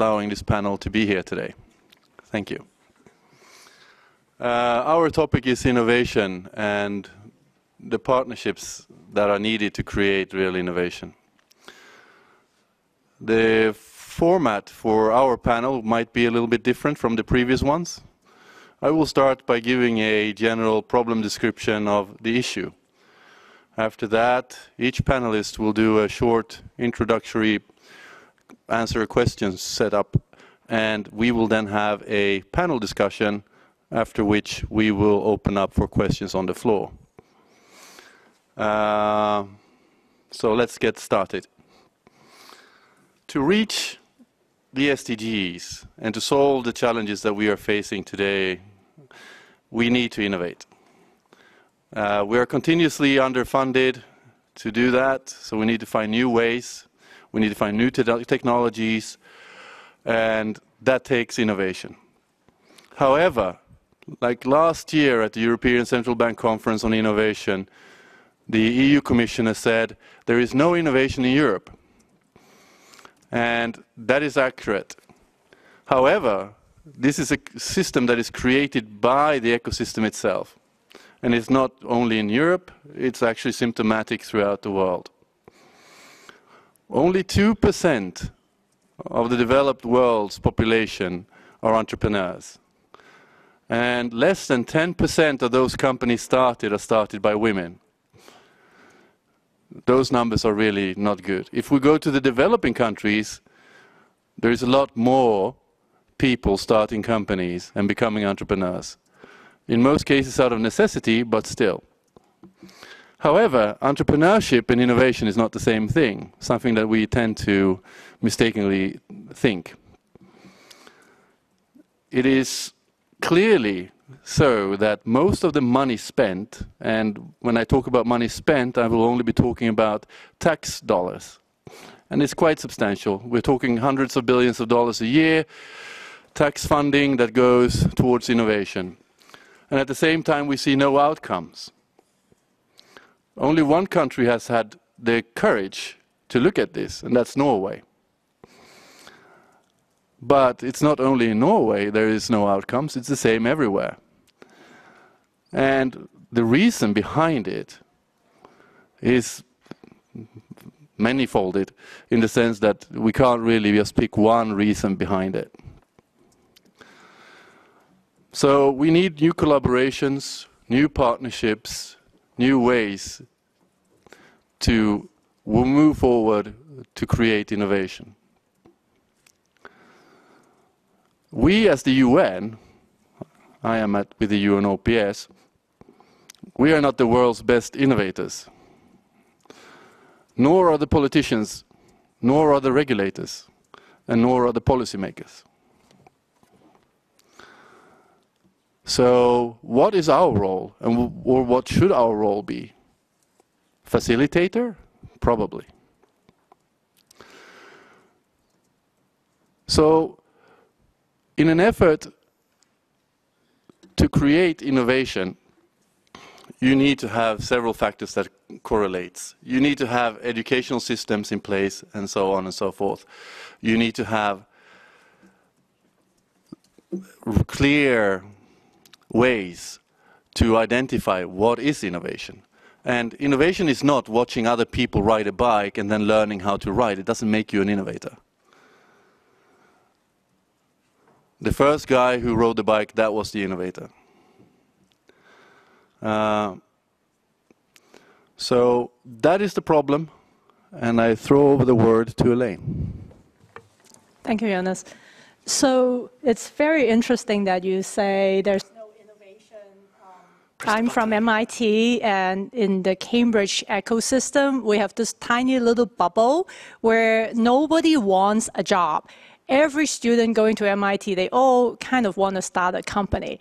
allowing this panel to be here today. Thank you. Our topic is innovation and the partnerships that are needed to create real innovation. The format for our panel might be a little bit different from the previous ones. I will start by giving a general problem description of the issue. After that, each panelist will do a short introductory answer questions setup, and we will then have a panel discussion, after which we will open up for questions on the floor. So let's get started. To reach the SDGs and to solve the challenges that we are facing today, we need to innovate. We are continuously underfunded to do that, so we need to find new ways, we need to find new technologies, and that takes innovation. However, like last year at the European Central Bank Conference on Innovation, the EU Commissioner said, there is no innovation in Europe. And that is accurate. However, this is a system that is created by the ecosystem itself. And it's not only in Europe, it's actually symptomatic throughout the world. Only 2% of the developed world's population are entrepreneurs. And less than 10% of those companies are started by women. Those numbers are really not good. If we go to the developing countries, there is a lot more people starting companies and becoming entrepreneurs. In most cases out of necessity, but still. However, entrepreneurship and innovation is not the same thing, something that we tend to mistakenly think. It is clearly so that most of the money spent, and when I talk about money spent, I will only be talking about tax dollars. And it's quite substantial. We're talking hundreds of billions of dollars a year, tax funding that goes towards innovation. And at the same time, we see no outcomes. Only one country has had the courage to look at this, and that's Norway. But it's not only in Norway there is no outcomes, it's the same everywhere. And the reason behind it is many-folded, in the sense that we can't really just pick one reason behind it. So we need new collaborations, new partnerships, new ways to move forward to create innovation. We as the UN, I am with the UNOPS, we are not the world's best innovators. Nor are the politicians, nor are the regulators, and nor are the policymakers. So what is our role, and or what should our role be? Facilitator? Probably. So, in an effort to create innovation, you need to have several factors that correlates. You need to have educational systems in place and so on and so forth. You need to have clear ways to identify what is innovation. And innovation is not watching other people ride a bike and then learning how to ride. It doesn't make you an innovator. The first guy who rode the bike, that was the innovator. So that is the problem, and I throw over the word to Elaine. Thank you, Jonas. So it's very interesting that you say there's no innovation. I'm from MIT, and in the Cambridge ecosystem, we have this tiny little bubble where nobody wants a job. Every student going to MIT, they all kind of want to start a company.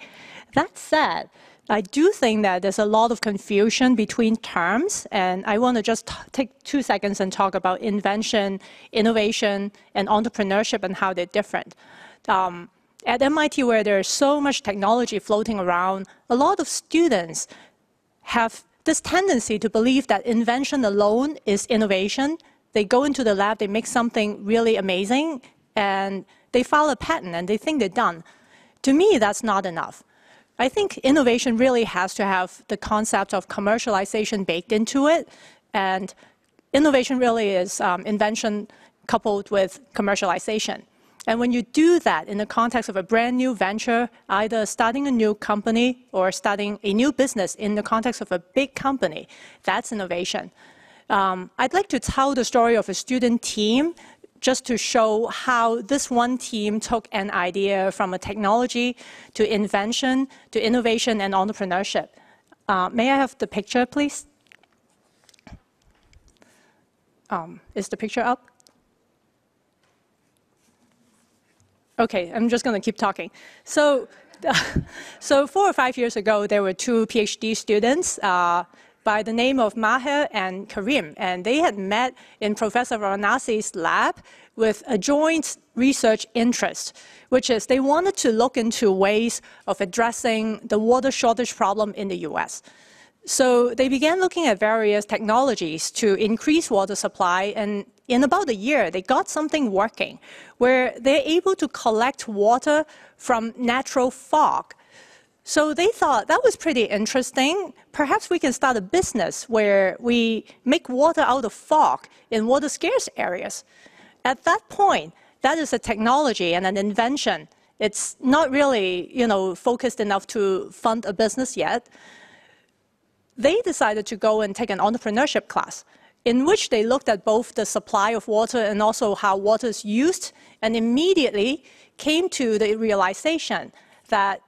That said, I do think that there's a lot of confusion between terms, and I want to just take 2 seconds and talk about invention, innovation, and entrepreneurship and how they're different. At MIT, where there's so much technology floating around, a lot of students have this tendency to believe that invention alone is innovation. They go into the lab, they make something really amazing, and They file a patent and they think they're done. To me, that's not enough. I think innovation really has to have the concept of commercialization baked into it, and innovation really is invention coupled with commercialization. And when you do that in the context of a brand new venture, either starting a new company or starting a new business in the context of a big company, that's innovation. I'd like to tell the story of a student team just to show how this one team took an idea from a technology to invention to innovation and entrepreneurship. May I have the picture, please? Is the picture up? Okay, I'm just going to keep talking. So 4 or 5 years ago, there were two PhD students by the name of Maher and Karim, and they had met in Professor Varanasi's lab with a joint research interest, which is they wanted to look into ways of addressing the water shortage problem in the US. So they began looking at various technologies to increase water supply, and in about a year, they got something working where they're able to collect water from natural fog. So they thought that was pretty interesting. Perhaps we can start a business where we make water out of fog in water scarce areas. At that point, that is a technology and an invention. It's not really, focused enough to fund a business yet. They decided to go and take an entrepreneurship class, in which they looked at both the supply of water and also how water is used, and immediately came to the realization that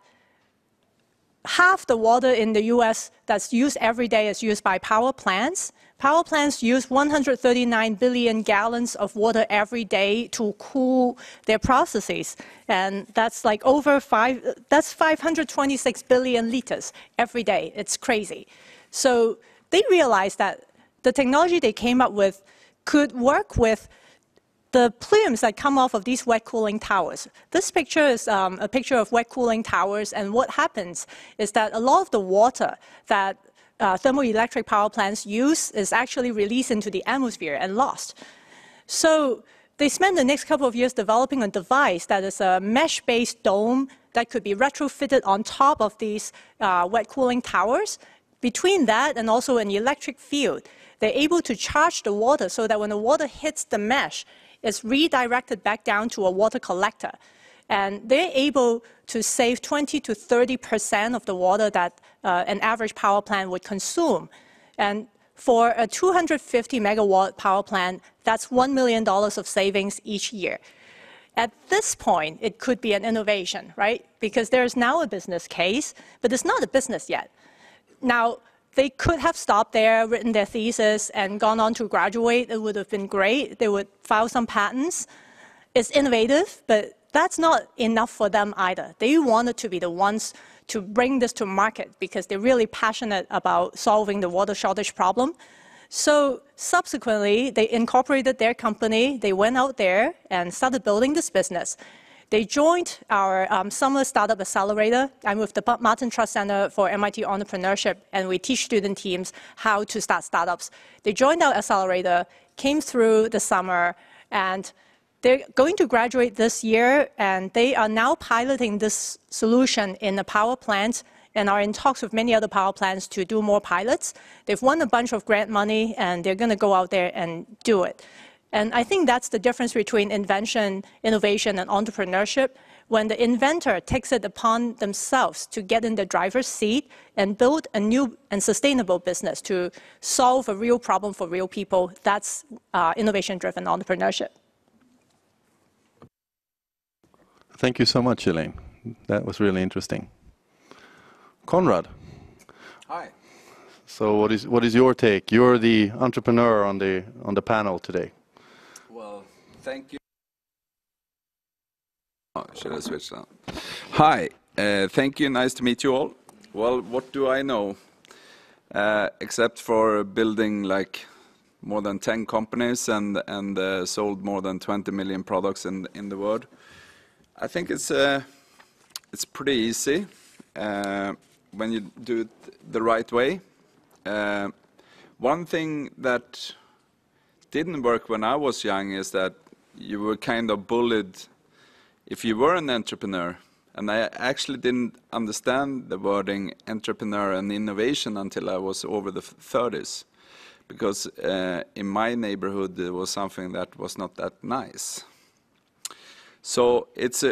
half the water in the US that's used every day is used by power plants. Power plants use 139 billion gallons of water every day to cool their processes, and that's like that's 526 billion liters every day. It's crazy. So they realized that the technology they came up with could work with the plumes that come off of these wet cooling towers. This picture is a picture of wet cooling towers, and what happens is that a lot of the water that thermoelectric power plants use is actually released into the atmosphere and lost. So they spent the next couple of years developing a device that is a mesh-based dome that could be retrofitted on top of these wet cooling towers. Between that and also an electric field, they're able to charge the water so that when the water hits the mesh, it's redirected back down to a water collector. And they're able to save 20 to 30% of the water that an average power plant would consume. And for a 250 megawatt power plant, that's $1 million of savings each year. At this point, it could be an innovation, right? Because there is now a business case, but it's not a business yet. Now, they could have stopped there, written their thesis, and gone on to graduate. It would have been great. They would file some patents. It's innovative, but that's not enough for them either. They wanted to be the ones to bring this to market because they're really passionate about solving the water shortage problem. So subsequently, they incorporated their company. They went out there and started building this business. They joined our summer startup accelerator. I'm with the Martin Trust Center for MIT Entrepreneurship, and we teach student teams how to start startups. They joined our accelerator, came through the summer, and they're going to graduate this year, and they are now piloting this solution in a power plant and are in talks with many other power plants to do more pilots. They've won a bunch of grant money, and they're gonna go out there and do it. And I think that's the difference between invention, innovation, and entrepreneurship. When the inventor takes it upon themselves to get in the driver's seat and build a new and sustainable business to solve a real problem for real people, that's innovation-driven entrepreneurship. Thank you so much, Elaine. That was really interesting. Konrad. Hi. So what is your take? You're the entrepreneur on the panel today. Well, thank you. Oh, should I switch that? Hi, thank you. Nice to meet you all. Well, what do I know? Except for building like more than 10 companies and sold more than 20 million products in the world. I think it's pretty easy when you do it the right way. One thing that didn't work when I was young is that you were kind of bullied if you were an entrepreneur, and I actually didn't understand the wording entrepreneur and innovation until I was over the 30s, because in my neighborhood there was something that was not that nice. So it's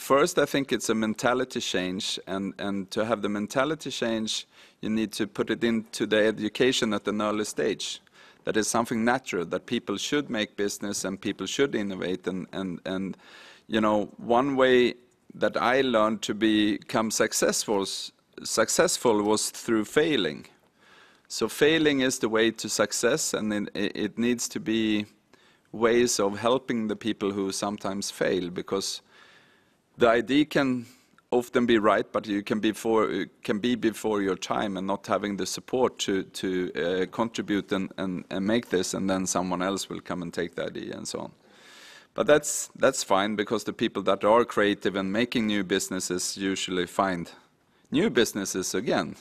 first I think it's a mentality change, and to have the mentality change you need to put it into the education at an early stage. That is something natural, that people should make business and people should innovate, and you know, one way that I learned to become successful was through failing. So failing is the way to success, and it needs to be ways of helping the people who sometimes fail, because the idea can often be right, but you can be before your time and not having the support to contribute and make this, and then someone else will come and take the idea and so on. But that's fine, because the people that are creative and making new businesses usually find new businesses again.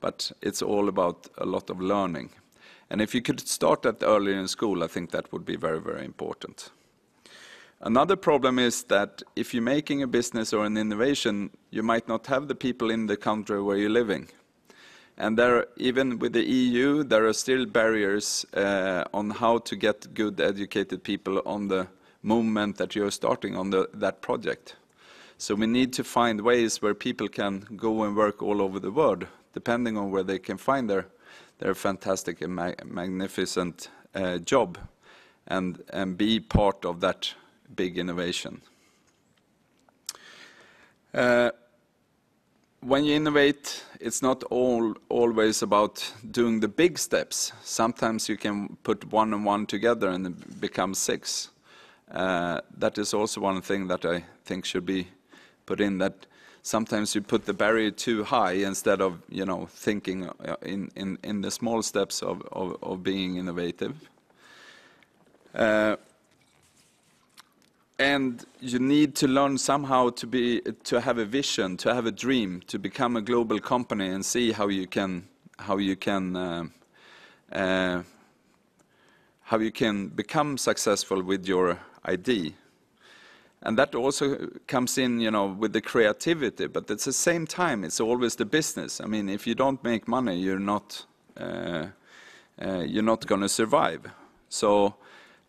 But it's all about a lot of learning. And if you could start that earlier in school, I think that would be very, very important. Another problem is that if you're making a business or an innovation, you might not have the people in the country where you're living. And there, even with the EU, there are still barriers on how to get good educated people on the movement that you're starting on that project. So we need to find ways where people can go and work all over the world, depending on where they can find their fantastic and magnificent job, and be part of that big innovation. When you innovate, it's not always about doing the big steps. Sometimes you can put one and one together and it becomes six. That is also one thing that I think should be put in, that sometimes you put the barrier too high instead of, you know, thinking in the small steps of being innovative. And you need to learn somehow to have a vision, to have a dream, to become a global company and see how you can become successful with your idea. And that also comes in, you know, with the creativity, but at the same time, it's always the business. I mean, if you don't make money, you're not going to survive. So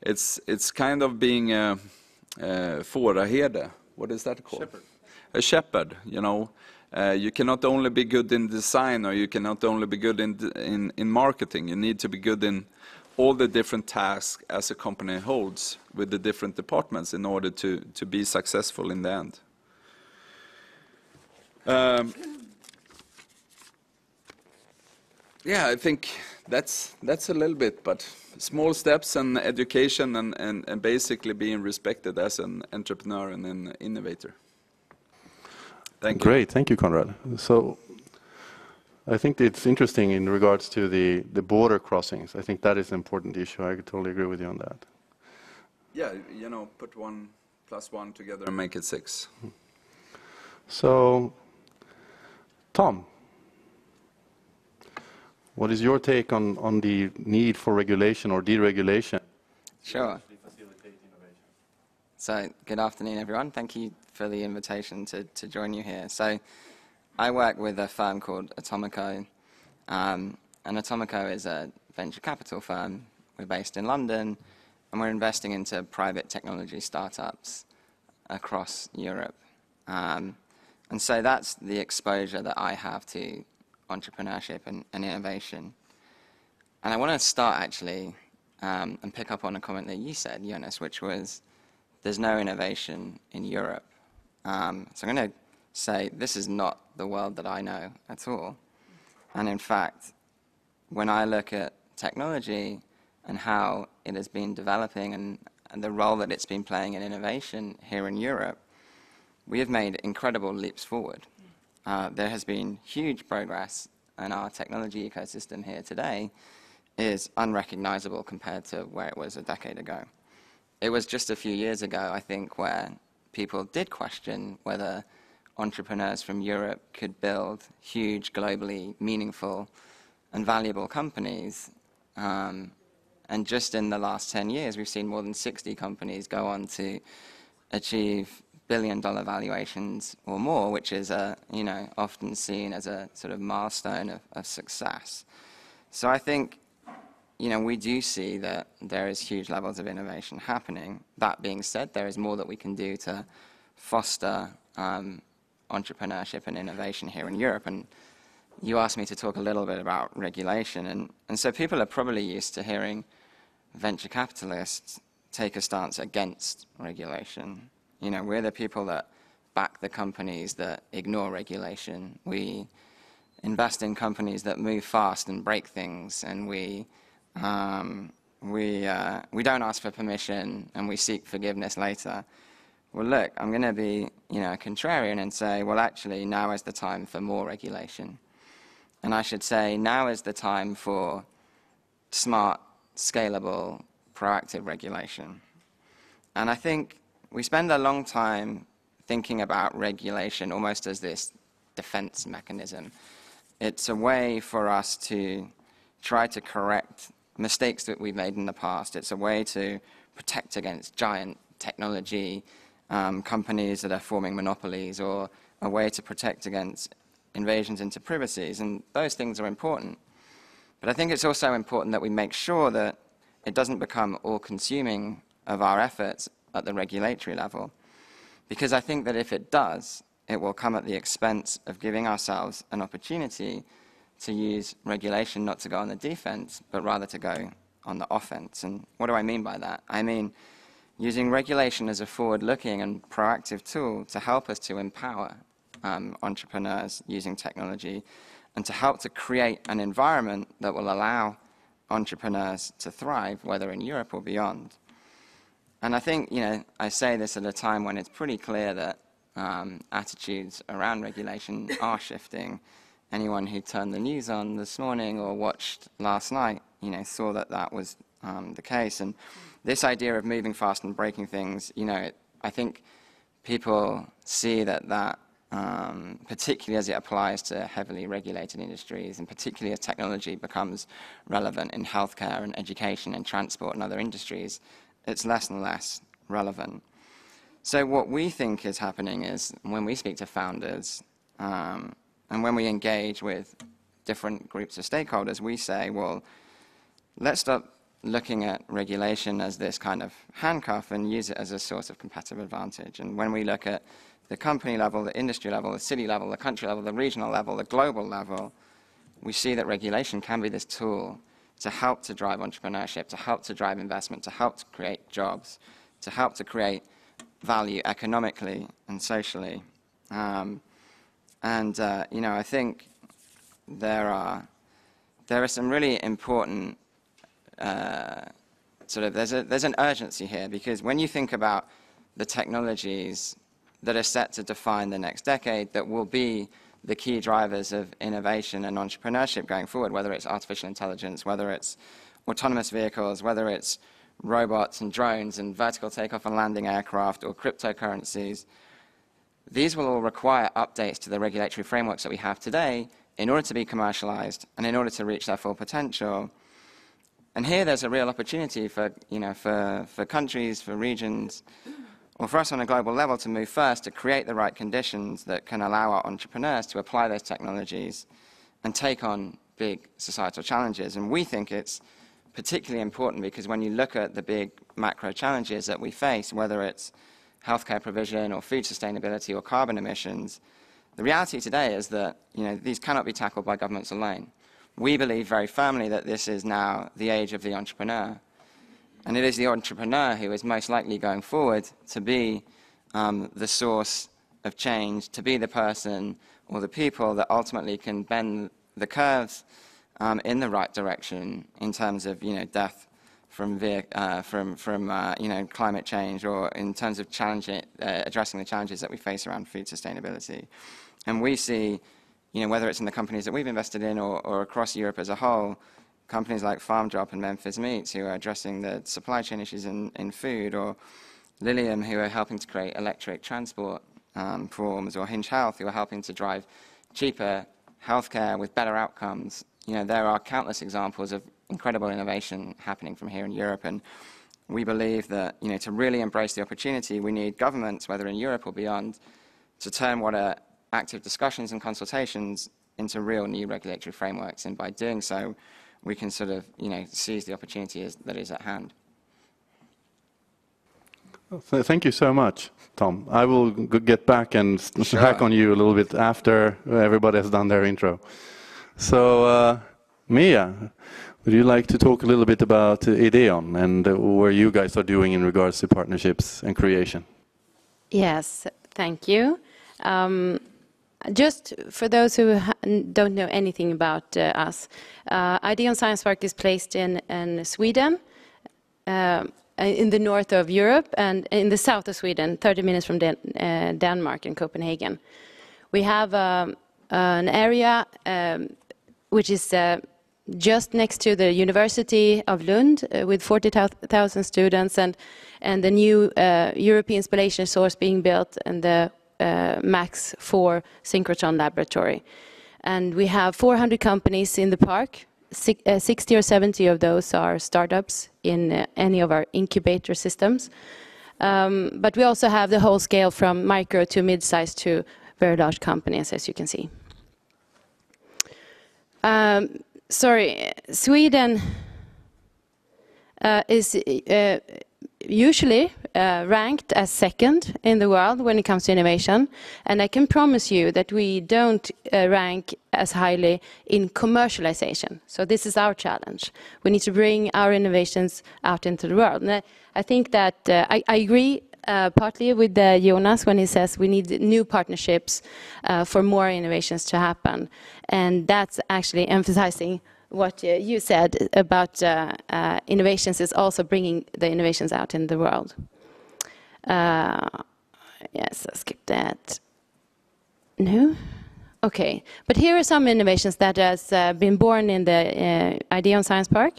it's kind of being a fåraherde. What is that called? Shepherd. A shepherd. You know, you cannot only be good in design, or you cannot only be good in marketing. You need to be good in all the different tasks as a company holds with the different departments in order to be successful in the end. Yeah, I think that's a little bit, but small steps and education and basically being respected as an entrepreneur and an innovator. Thank you. Great, thank you, Konrad. So, I think it's interesting in regards to the border crossings. I think that is an important issue. I could totally agree with you on that. Yeah, you know, put 1 + 1 together and make it 6. So, Tom, what is your take on the need for regulation or deregulation? Sure. So, good afternoon, everyone. Thank you for the invitation to join you here. So, I work with a firm called Atomico, and Atomico is a venture capital firm. We're based in London, and we're investing into private technology startups across Europe. And so that's the exposure that I have to entrepreneurship and innovation. And I want to start, actually, and pick up on a comment that you said, Jonas, which was, there's no innovation in Europe. So I'm going to say, this is not the world that I know at all. And in fact, when I look at technology and how it has been developing and the role that it's been playing in innovation here in Europe, we have made incredible leaps forward. There has been huge progress, and our technology ecosystem here today is unrecognizable compared to where it was a decade ago. It was just a few years ago, I think, where people did question whether entrepreneurs from Europe could build huge, globally meaningful and valuable companies. And just in the last 10 years, we've seen more than 60 companies go on to achieve billion-dollar valuations or more, which is often seen as a sort of milestone of success. So I think we do see that there is huge levels of innovation happening. That being said, there is more that we can do to foster entrepreneurship and innovation here in Europe. And you asked me to talk a little bit about regulation, and so people are probably used to hearing venture capitalists take a stance against regulation. We're the people that back the companies that ignore regulation. We invest in companies that move fast and break things, and we don't ask for permission, and we seek forgiveness later. Well, look, I'm going to be, a contrarian and say, well, actually, now is the time for more regulation. And I should say, now is the time for smart, scalable, proactive regulation. And I think we spend a long time thinking about regulation almost as this defense mechanism. It's a way for us to try to correct mistakes that we've made in the past. It's a way to protect against giant technology companies that are forming monopolies, or a way to protect against invasions into privacies, and those things are important. But I think it's also important that we make sure that it doesn't become all-consuming of our efforts at the regulatory level, because I think that if it does, it will come at the expense of giving ourselves an opportunity to use regulation not to go on the defense, but rather to go on the offense. And what do I mean by that? I mean using regulation as a forward-looking and proactive tool to help us to empower entrepreneurs using technology, and to help to create an environment that will allow entrepreneurs to thrive, whether in Europe or beyond. And I think, I say this at a time when it's pretty clear that attitudes around regulation are shifting. Anyone who turned the news on this morning or watched last night, saw that that was the case. And this idea of moving fast and breaking things, I think people see that particularly as it applies to heavily regulated industries, and particularly as technology becomes relevant in healthcare and education and transport and other industries, it's less and less relevant. So what we think is happening is, when we speak to founders and when we engage with different groups of stakeholders, we say, well, let's stop looking at regulation as this kind of handcuff and use it as a source of competitive advantage. And when we look at the company level, the industry level, the city level, the country level, the regional level, the global level, we see that regulation can be this tool to help to drive entrepreneurship, to help to drive investment, to help to create jobs, to help to create value economically and socially. I think there are some really important there's an urgency here, because when you think about the technologies that are set to define the next decade that will be the key drivers of innovation and entrepreneurship going forward, whether it's artificial intelligence, whether it's autonomous vehicles, whether it's robots and drones and vertical takeoff and landing aircraft or cryptocurrencies, these will all require updates to the regulatory frameworks that we have today in order to be commercialized and in order to reach their full potential. And here there's a real opportunity for countries, for regions, or for us on a global level to move first to create the right conditions that can allow our entrepreneurs to apply those technologies and take on big societal challenges. And we think it's particularly important because when you look at the big macro challenges that we face, whether it's healthcare provision or food sustainability or carbon emissions, the reality today is that these cannot be tackled by governments alone. We believe very firmly that this is now the age of the entrepreneur. And it is the entrepreneur who is most likely going forward to be the source of change, to be the person or the people that ultimately can bend the curves in the right direction in terms of death from climate change, or in terms of addressing the challenges that we face around food sustainability. And we see, whether it's in the companies that we've invested in or across Europe as a whole, companies like Farmdrop and Memphis Meats who are addressing the supply chain issues in food, or Lilium who are helping to create electric transport forms, or Hinge Health who are helping to drive cheaper healthcare with better outcomes. There are countless examples of incredible innovation happening from here in Europe, and we believe that, you know, to really embrace the opportunity, we need governments, whether in Europe or beyond, to turn what are active discussions and consultations into real new regulatory frameworks. And by doing so, we can sort of, you know, seize the opportunity that is at hand. Thank you so much, Tom. I will get back and hack on you a little bit after everybody has done their intro. So, Mia, would you like to talk a little bit about Ideon and what you guys are doing in regards to partnerships and creation? Yes, thank you. Just for those who don't know anything about us, Ideon Science Park is placed in Sweden, in the north of Europe, and in the south of Sweden, 30 minutes from Denmark and Copenhagen. We have an area which is just next to the University of Lund with 40,000 students, and the new European Spallation Source being built, and the MAX IV synchrotron laboratory. And we have 400 companies in the park. 60 or 70 of those are startups in any of our incubator systems. But we also have the whole scale from micro to mid-sized to very large companies, as you can see. Sorry, Sweden is usually ranked as second in the world when it comes to innovation, and I can promise you that we don't rank as highly in commercialization. So this is our challenge. We need to bring our innovations out into the world. And I think that I agree partly with Jonas when he says we need new partnerships for more innovations to happen, and that's actually emphasizing what you said about innovations is also bringing the innovations out in the world. Yes, I'll skip that. No? Okay. But here are some innovations that has been born in the Ideon Science Park.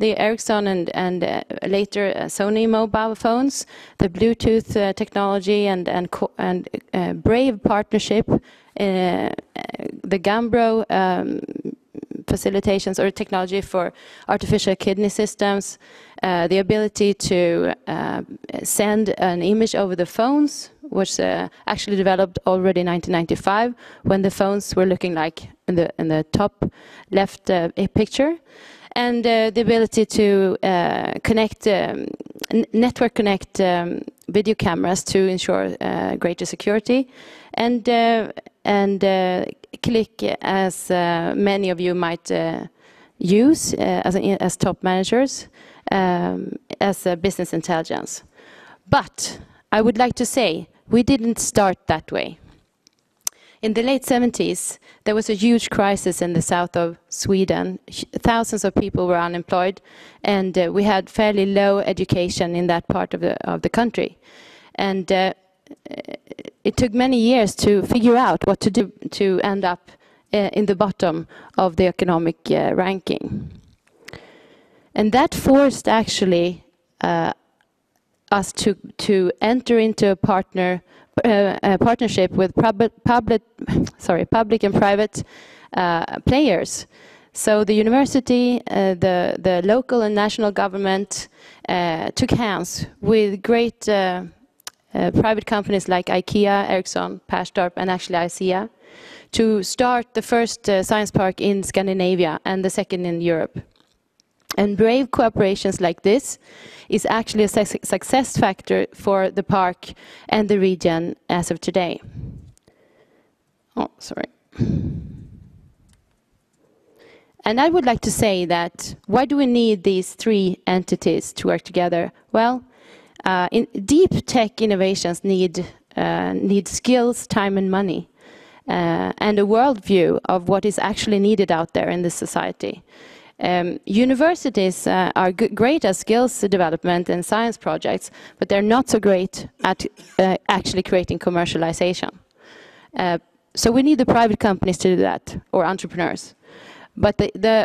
The Ericsson and later Sony mobile phones, the Bluetooth technology and brave partnership, the Gambro facilitations or technology for artificial kidney systems, the ability to send an image over the phones, which actually developed already in 1995 when the phones were looking like in the top left picture, and the ability to connect, network connect video cameras to ensure greater security, and Click, as many of you might use as top managers, as business intelligence. But I would like to say we didn't start that way. In the late 70s, there was a huge crisis in the south of Sweden. Thousands of people were unemployed, and we had fairly low education in that part of the country. And it took many years to figure out what to do to end up in the bottom of the economic ranking. And that forced actually us to enter into a partnership with public and private players. So the university, the local and national government took hands with great private companies like IKEA, Ericsson, Pashdorp, and actually IKEA, to start the first science park in Scandinavia and the second in Europe. And brave cooperations like this is actually a success factor for the park and the region as of today. Oh, sorry. And I would like to say that, why do we need these three entities to work together? Well, deep tech innovations need skills, time, and money, and a worldview of what is actually needed out there in this society. Universities are great at skills development and science projects, but they're not so great at actually creating commercialization. So we need the private companies to do that, or entrepreneurs. But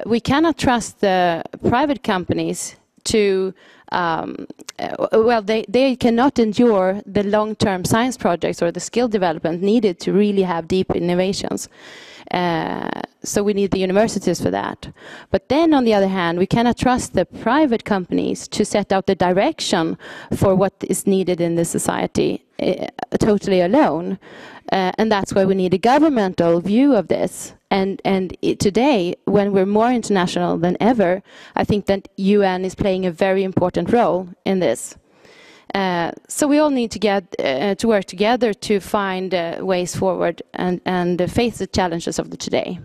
we cannot trust the private companies to they cannot endure the long-term science projects or the skill development needed to really have deep innovations. So we need the universities for that. But then, on the other hand, we cannot trust the private companies to set out the direction for what is needed in the society totally alone. And that's why we need a governmental view of this. And today, when we're more international than ever, I think that UN is playing a very important role in this. So we all need to work together to find ways forward and face the challenges of the today.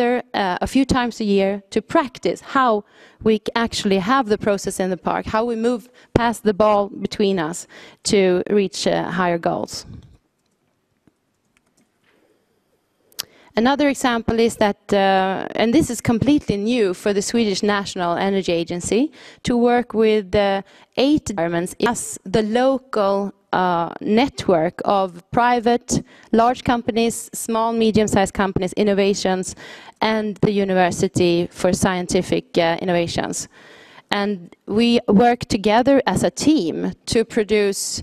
A few times a year to practice how we actually have the process in the park, how we move past the ball between us to reach higher goals. Another example is that, and this is completely new for the Swedish National Energy Agency, to work with the 8 environments as the local network of private, large companies, small, medium-sized companies, innovations, and the university for scientific innovations. And we work together as a team to produce,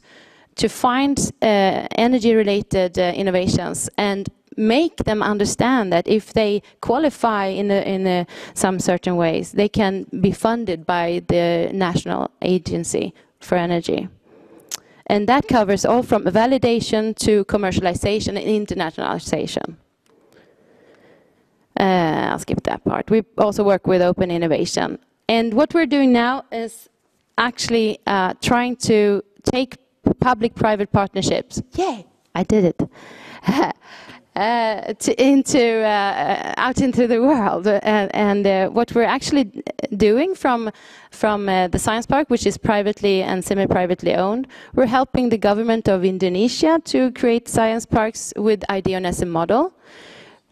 to find energy-related innovations and make them understand that if they qualify in some certain ways, they can be funded by the National Agency for Energy. And that covers all from validation to commercialization and internationalization. I'll skip that part. We also work with open innovation. And what we're doing now is actually trying to take public-private partnerships. Yay! I did it. Out into the world, and what we're actually doing from the Science Park, which is privately and semi-privately owned, we're helping the government of Indonesia to create science parks with Ideon as a model.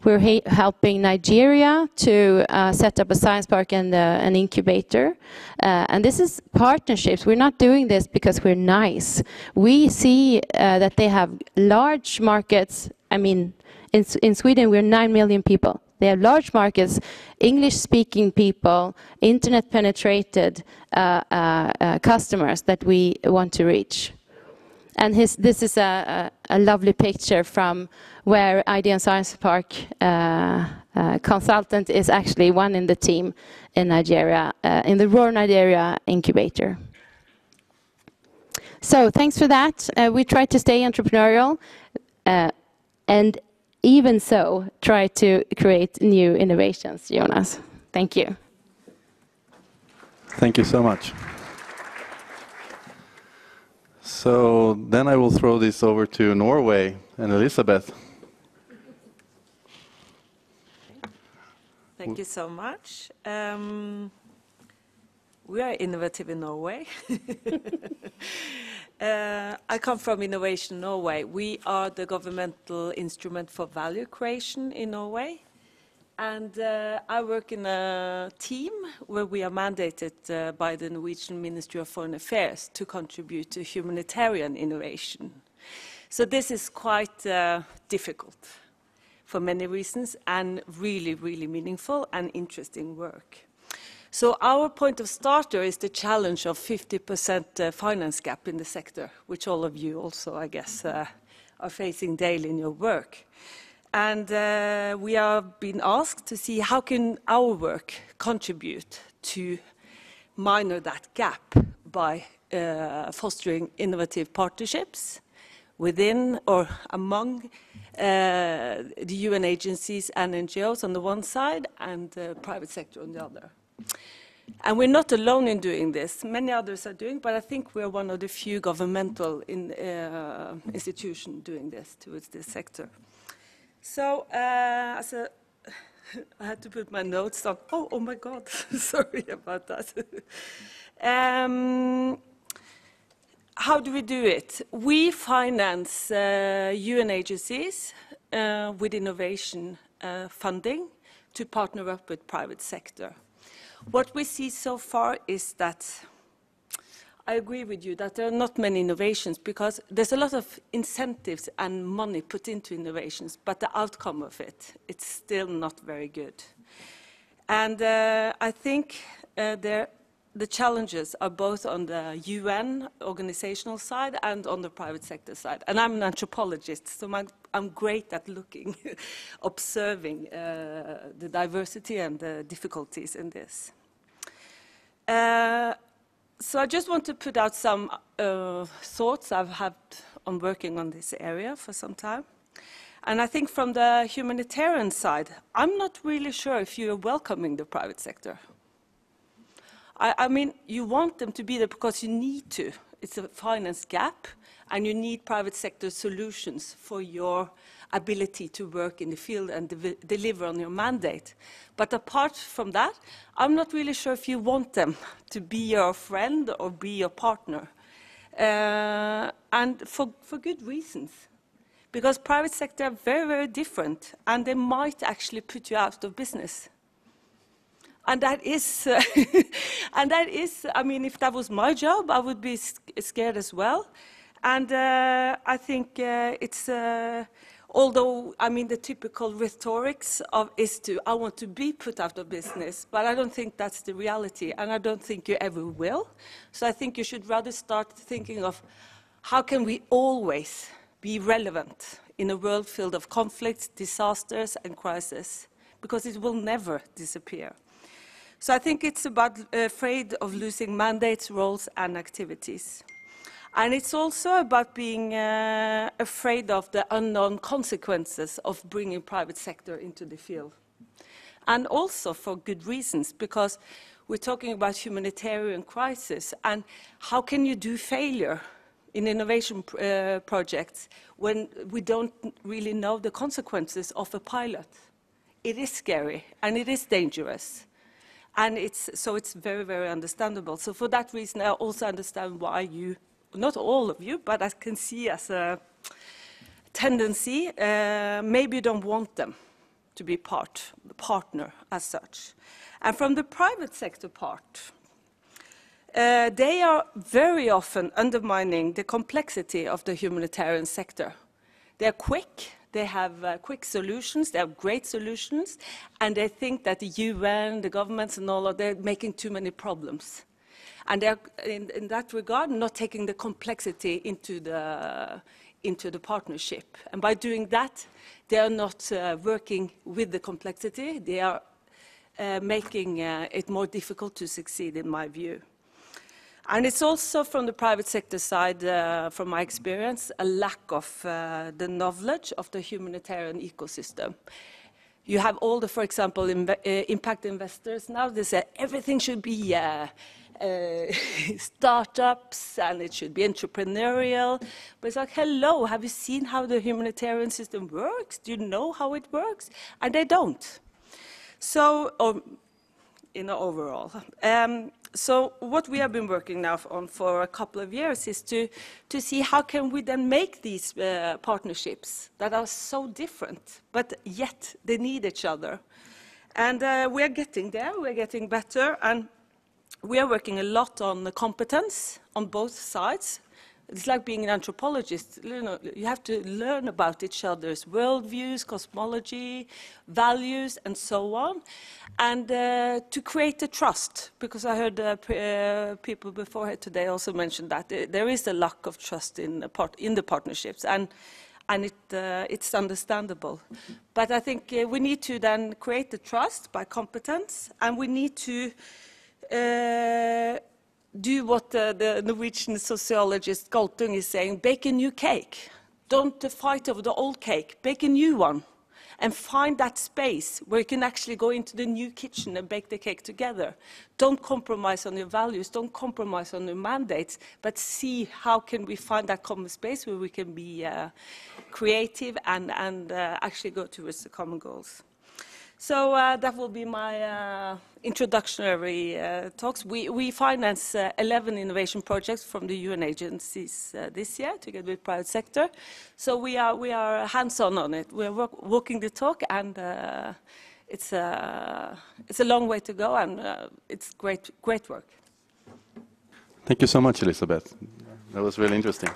We're helping Nigeria to set up a science park and an incubator. And this is partnerships. We're not doing this because we're nice. We see that they have large markets. I mean, in Sweden, we're 9 million people. They have large markets, English-speaking people, internet-penetrated customers that we want to reach. And this is a lovely picture from where Ideon Science Park consultant is actually one in the team in Nigeria, in the rural Nigeria incubator. So thanks for that. We try to stay entrepreneurial. And even so, try to create new innovations, Jonas. Thank you. Thank you so much. So then I will throw this over to Norway and Elizabeth. Thank you so much. We are innovative in Norway. I come from Innovation Norway. We are the governmental instrument for value creation in Norway. And I work in a team where we are mandated by the Norwegian Ministry of Foreign Affairs to contribute to humanitarian innovation. So this is quite difficult for many reasons and really, really meaningful and interesting work. So our point of starter is the challenge of 50% finance gap in the sector, which all of you also, I guess, are facing daily in your work. And we have been asked to see how can our work contribute to minor that gap by fostering innovative partnerships within or among the UN agencies and NGOs on the one side and the private sector on the other. And we're not alone in doing this. Many others are doing, but I think we're one of the few governmental institutions doing this towards this sector. So I had to put my notes on. Oh my God, sorry about that. How do we do it? We finance UN agencies with innovation funding to partner up with private sector. What we see so far is that, I agree with you, that there are not many innovations because there's a lot of incentives and money put into innovations, but the outcome of it, it's still not very good. And I think there the challenges are both on the UN organizational side and on the private sector side. And I'm an anthropologist, so I'm great at looking, observing the diversity and the difficulties in this. So I just want to put out some thoughts I've had on working on this area for some time. And I think from the humanitarian side, I'm not really sure if you're welcoming the private sector. I mean, you want them to be there because you need to. It's a finance gap, and you need private sector solutions for your ability to work in the field and deliver on your mandate. But apart from that, I'm not really sure if you want them to be your friend or be your partner. And for good reasons. Because private sector are very, very different, and they might actually put you out of business. And that is, I mean, if that was my job, I would be scared as well. And I think it's, although, I mean, the typical rhetorics I want to be put out of business, but I don't think that's the reality, and I don't think you ever will. So I think you should rather start thinking of how can we always be relevant in a world filled of conflicts, disasters, and crisis, because it will never disappear. So I think it's about afraid of losing mandates, roles, and activities. And it's also about being afraid of the unknown consequences of bringing private sector into the field. And also for good reasons, because we're talking about humanitarian crisis, and how can you do failure in innovation projects when we don't really know the consequences of a pilot? It is scary, and it is dangerous. And so it's very, very understandable. So for that reason, I also understand why you, not all of you, but I can see as a tendency, maybe you don't want them to be partner as such. And from the private sector part, they are very often undermining the complexity of the humanitarian sector. They're quick. They have quick solutions, they have great solutions, and they think that the UN, the governments and all of they're making too many problems. And they're, in that regard, not taking the complexity into the partnership. And by doing that, they are not working with the complexity, they are making it more difficult to succeed, in my view. And it's also from the private sector side, from my experience, a lack of the knowledge of the humanitarian ecosystem. You have all the, for example, impact investors now, they say everything should be startups and it should be entrepreneurial. But it's like, hello, have you seen how the humanitarian system works? Do you know how it works? And they don't. So, in overall. So what we have been working now on for a couple of years is to see how can we then make these partnerships that are so different, but yet they need each other. And we are getting there, we're getting better, and we are working a lot on the competence on both sides. It's like being an anthropologist, you know, you have to learn about each other's worldviews, cosmology, values, and so on. And to create a trust, because I heard people before today also mentioned that there is a lack of trust in the partnerships, and it's understandable. But I think we need to then create the trust by competence, and we need to do what the Norwegian sociologist Galtung is saying, bake a new cake. Don't fight over the old cake, bake a new one. And find that space where you can actually go into the new kitchen and bake the cake together. Don't compromise on your values, don't compromise on your mandates, but see how can we find that common space where we can be creative and actually go towards the common goals. So that will be my introductory talks. We finance 11 innovation projects from the UN agencies this year, together with private sector. So we are hands-on on it. We are walking the talk, and it's a long way to go, and it's great work. Thank you so much, Elizabeth. That was really interesting.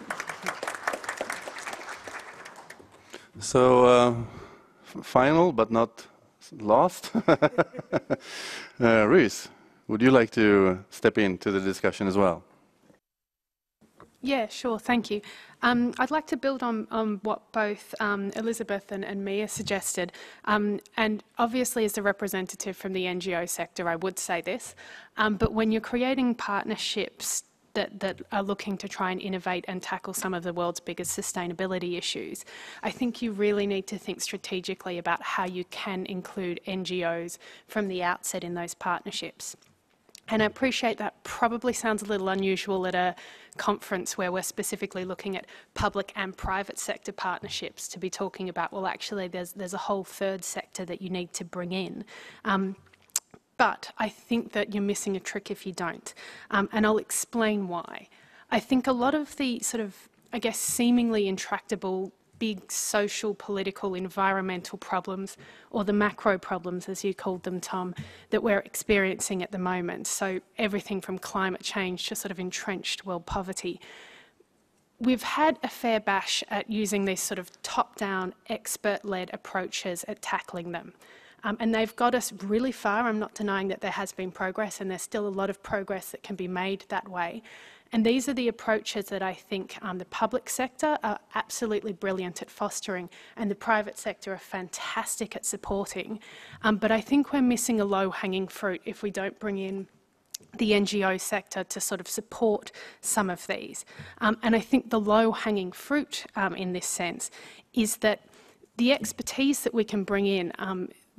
So final, but not last, Rhys, would you like to step into the discussion as well? Yeah, sure, thank you. I'd like to build on what both Elizabeth and Mia suggested. And obviously, as a representative from the NGO sector, I would say this, but when you're creating partnerships that are looking to try and innovate and tackle some of the world's biggest sustainability issues, I think you really need to think strategically about how you can include NGOs from the outset in those partnerships. And I appreciate that probably sounds a little unusual at a conference where we're specifically looking at public and private sector partnerships to be talking about, well, actually, there's a whole third sector that you need to bring in. But I think that you're missing a trick if you don't, and I'll explain why. I think a lot of the sort of, I guess, seemingly intractable big social, political, environmental problems, or the macro problems, as you called them, Tom, that we're experiencing at the moment, so everything from climate change to sort of entrenched world poverty. We've had a fair bash at using these sort of top-down, expert-led approaches at tackling them. And they've got us really far. I'm not denying that there has been progress, and there's still a lot of progress that can be made that way. And these are the approaches that I think the public sector are absolutely brilliant at fostering, and the private sector are fantastic at supporting. But I think we're missing a low-hanging fruit if we don't bring in the NGO sector to sort of support some of these. And I think the low-hanging fruit in this sense is that the expertise that we can bring in,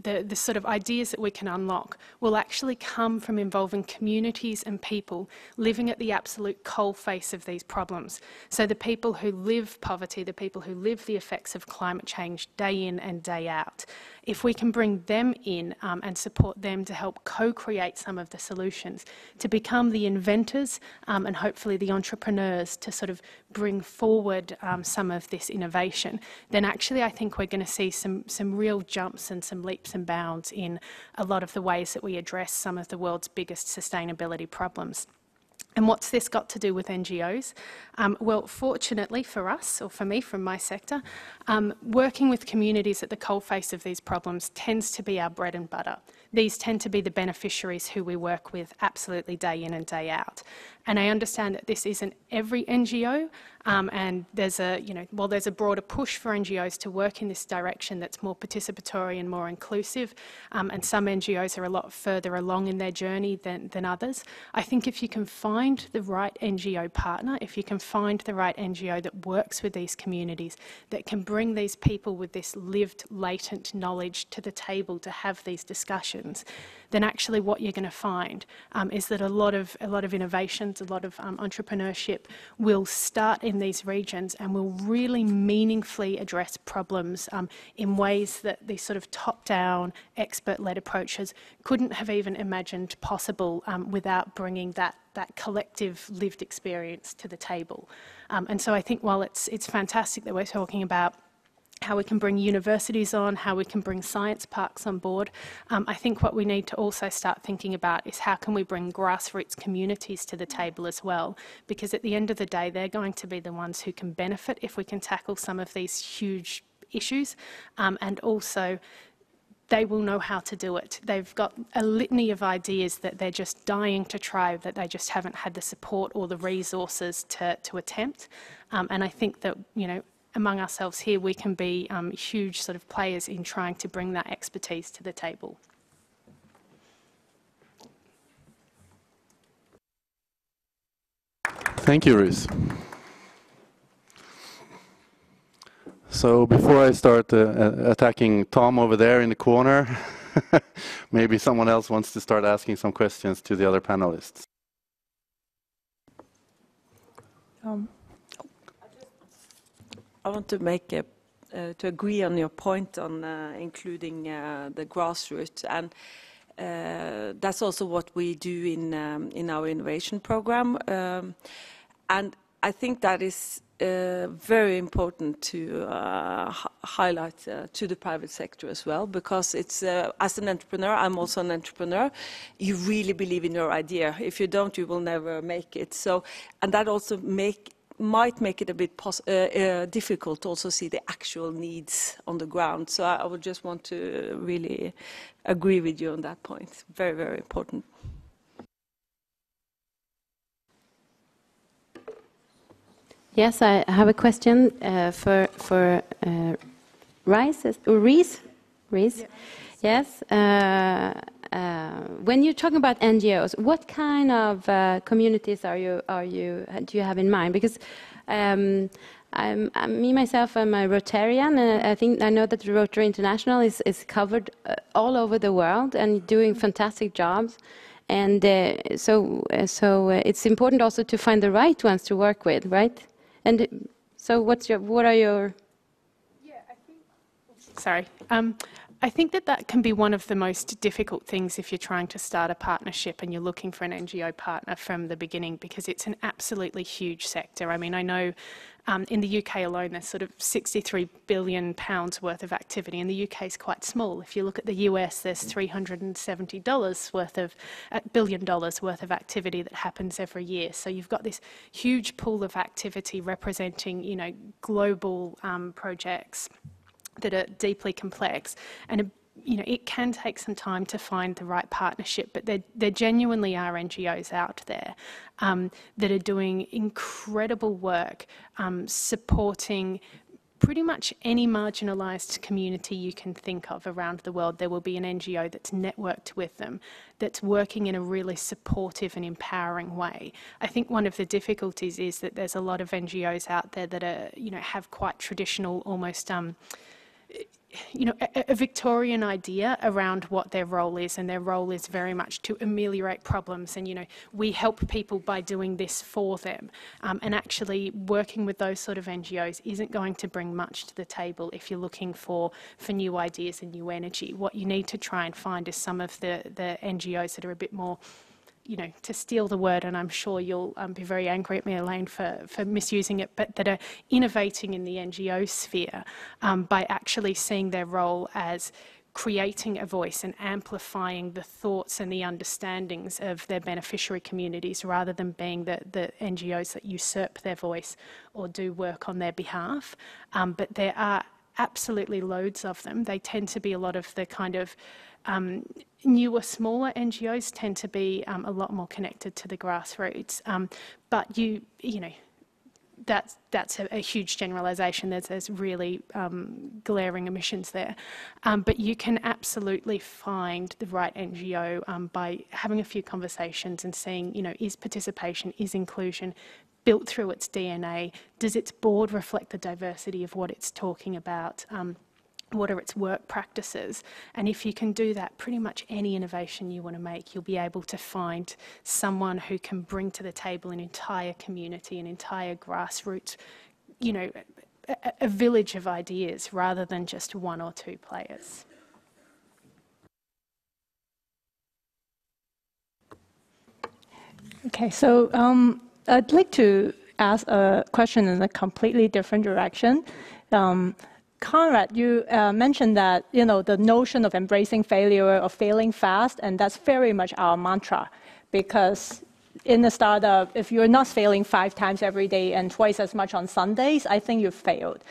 the sort of ideas that we can unlock will actually come from involving communities and people living at the absolute coalface of these problems. So the people who live poverty, the people who live the effects of climate change day in and day out. If we can bring them in and support them to help co-create some of the solutions, to become the inventors and hopefully the entrepreneurs to sort of bring forward some of this innovation, then actually I think we're going to see some real jumps and some leaps and bounds in a lot of the ways that we address some of the world's biggest sustainability problems. And what's this got to do with NGOs? Well, fortunately for us, or for me from my sector, working with communities at the coalface of these problems tends to be our bread and butter. These tend to be the beneficiaries who we work with absolutely day in and day out. And I understand that this isn't every NGO, and there's a, well, there's a broader push for NGOs to work in this direction that's more participatory and more inclusive, and some NGOs are a lot further along in their journey than others. I think if you can find the right NGO partner, if you can find the right NGO that works with these communities, that can bring these people with this lived, latent knowledge to the table to have these discussions, then actually what you're going to find is that a lot of innovations, a lot of entrepreneurship will start in these regions and will really meaningfully address problems in ways that these sort of top-down, expert-led approaches couldn't have even imagined possible without bringing that collective lived experience to the table. And so I think while it's fantastic that we're talking about how we can bring universities on, how we can bring science parks on board. I think what we need to also start thinking about is how can we bring grassroots communities to the table as well, because at the end of the day, they're going to be the ones who can benefit if we can tackle some of these huge issues, and also they will know how to do it. They've got a litany of ideas that they're just dying to try, that they just haven't had the support or the resources to attempt. And I think that, among ourselves here, we can be huge sort of players in trying to bring that expertise to the table. Thank you, Rhys. So before I start attacking Tom over there in the corner, maybe someone else wants to start asking some questions to the other panelists. I want to make to agree on your point on including the grassroots, and that's also what we do in our innovation program. And I think that is very important to highlight to the private sector as well, because it's as an entrepreneur, I'm also an entrepreneur, you really believe in your idea. If you don't, you will never make it. So, and that also might make it a bit difficult to also see the actual needs on the ground. So I would just want to really agree with you on that point. Very, very important. Yes, I have a question for Rhys. Yeah. Yes. When you're talking about NGOs, what kind of communities do you have in mind? Because I myself am a Rotarian, and I know that Rotary International is covered all over the world and doing fantastic jobs. And so it's important also to find the right ones to work with, right? And so, what are your? Yeah, I think. Sorry. I think that can be one of the most difficult things if you're trying to start a partnership and you're looking for an NGO partner from the beginning, because it's an absolutely huge sector. I mean, I know in the UK alone, there's sort of £63 billion worth of activity, and the UK is quite small. If you look at the US, there's $370 billion worth of activity that happens every year. So you've got this huge pool of activity representing, you know, global projects that are deeply complex, and you know, it can take some time to find the right partnership, but there genuinely are NGOs out there that are doing incredible work supporting pretty much any marginalised community you can think of around the world. There will be an NGO that's networked with them, that's working in a really supportive and empowering way. I think one of the difficulties is that there's a lot of NGOs out there that are, you know, have quite traditional, almost you know, a Victorian idea around what their role is, and their role is very much to ameliorate problems and, you know, we help people by doing this for them. And actually working with those sort of NGOs isn't going to bring much to the table if you're looking for new ideas and new energy. What you need to try and find is some of the NGOs that are a bit more, you know, to steal the word, and I'm sure you'll be very angry at me, Elaine, for misusing it, but that are innovating in the NGO sphere by actually seeing their role as creating a voice and amplifying the thoughts and the understandings of their beneficiary communities, rather than being the NGOs that usurp their voice or do work on their behalf. But there are absolutely loads of them. They tend to be a lot of the kind of newer, smaller NGOs tend to be a lot more connected to the grassroots. But you know, that's a huge generalisation. There's really glaring omissions there. But you can absolutely find the right NGO by having a few conversations and seeing, you know, is participation, is inclusion built through its DNA? Does its board reflect the diversity of what it's talking about? What are its work practices? And if you can do that, pretty much any innovation you want to make, you'll be able to find someone who can bring to the table an entire community, an entire grassroots, you know, a village of ideas, rather than just one or two players. Okay, so I'd like to ask a question in a completely different direction. Konrad, you mentioned that, you know, the notion of embracing failure or failing fast, and that's very much our mantra, because in the startup, if you're not failing 5 times every day and twice as much on Sundays, I think you've failed.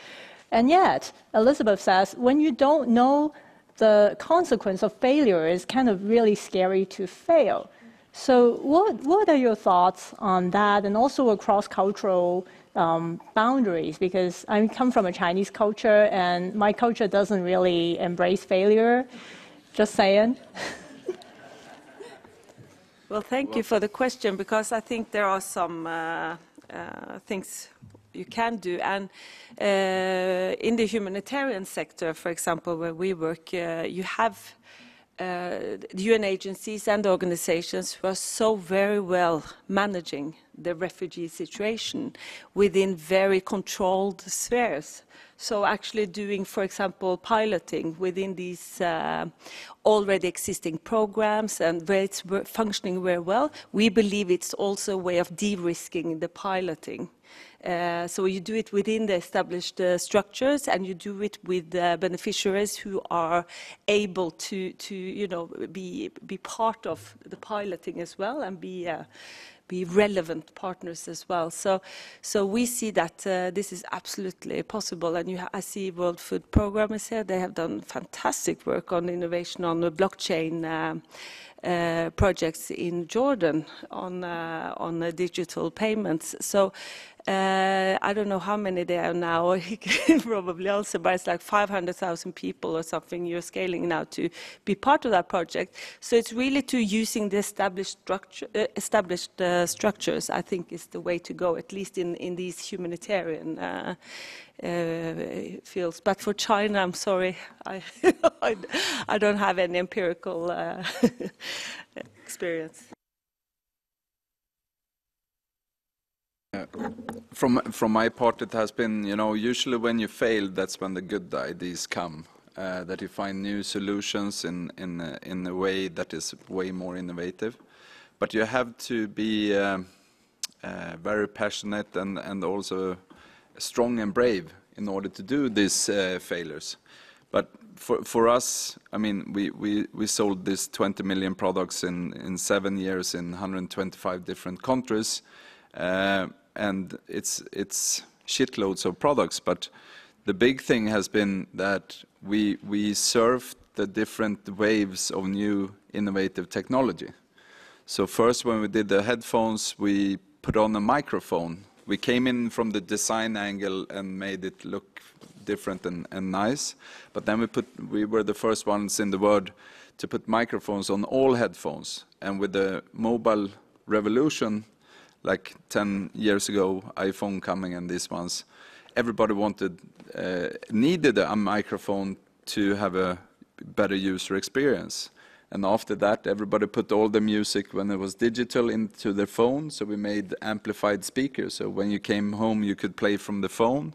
And yet, Elizabeth says, when you don't know the consequence of failure, it's kind of really scary to fail. So what are your thoughts on that, and also across cultural boundaries? Because I come from a Chinese culture, and my culture doesn't really embrace failure. Just saying. Well, thank you for the question, because I think there are some things you can do, and in the humanitarian sector, for example, where we work, you have the UN agencies and organizations who are so very well managing the refugee situation within very controlled spheres. So actually doing, for example, piloting within these already existing programs, and where it's functioning very well, we believe it's also a way of de-risking the piloting. So you do it within the established structures, and you do it with beneficiaries who are able to you know, be part of the piloting as well, and be relevant partners as well. So we see that this is absolutely possible, and I see World Food Programme is here. They have done fantastic work on innovation on the blockchain projects in Jordan on digital payments. So I don't know how many there are now, probably also, but it's like 500,000 people or something you're scaling now to be part of that project. So it's really to using the established, structures, I think, is the way to go, at least in these humanitarian fields. But for China, I'm sorry, I don't have any empirical experience. From my part, it has been, you know, usually when you fail, that's when the good ideas come, that you find new solutions in a way that is way more innovative. But you have to be very passionate and also strong and brave in order to do these failures. But for us, I mean, we sold these 20 million products in 7 years in 125 different countries. And it's shitloads of products, but the big thing has been that we surfed the different waves of new innovative technology. So first, when we did the headphones, we put on a microphone. We came in from the design angle and made it look different and nice, but then we were the first ones in the world to put microphones on all headphones. And with the mobile revolution, like 10 years ago, iPhone coming and these ones, everybody needed a microphone to have a better user experience. And after that, everybody put all the music when it was digital into their phone, so we made amplified speakers. So when you came home, you could play from the phone.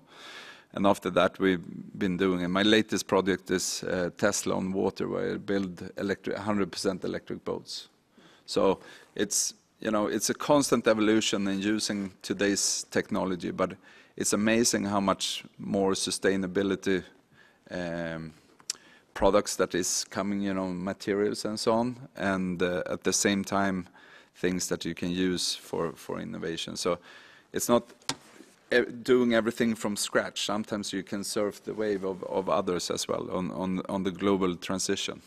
And after that, we've been doing it. My latest project is Tesla on water, where I build 100% electric boats. So it's, you know, it's a constant evolution in using today's technology, but it's amazing how much more sustainability products that is coming, you know, materials and so on, and at the same time things that you can use for innovation. So it's not doing everything from scratch. Sometimes you can surf the wave of others as well on the global transition.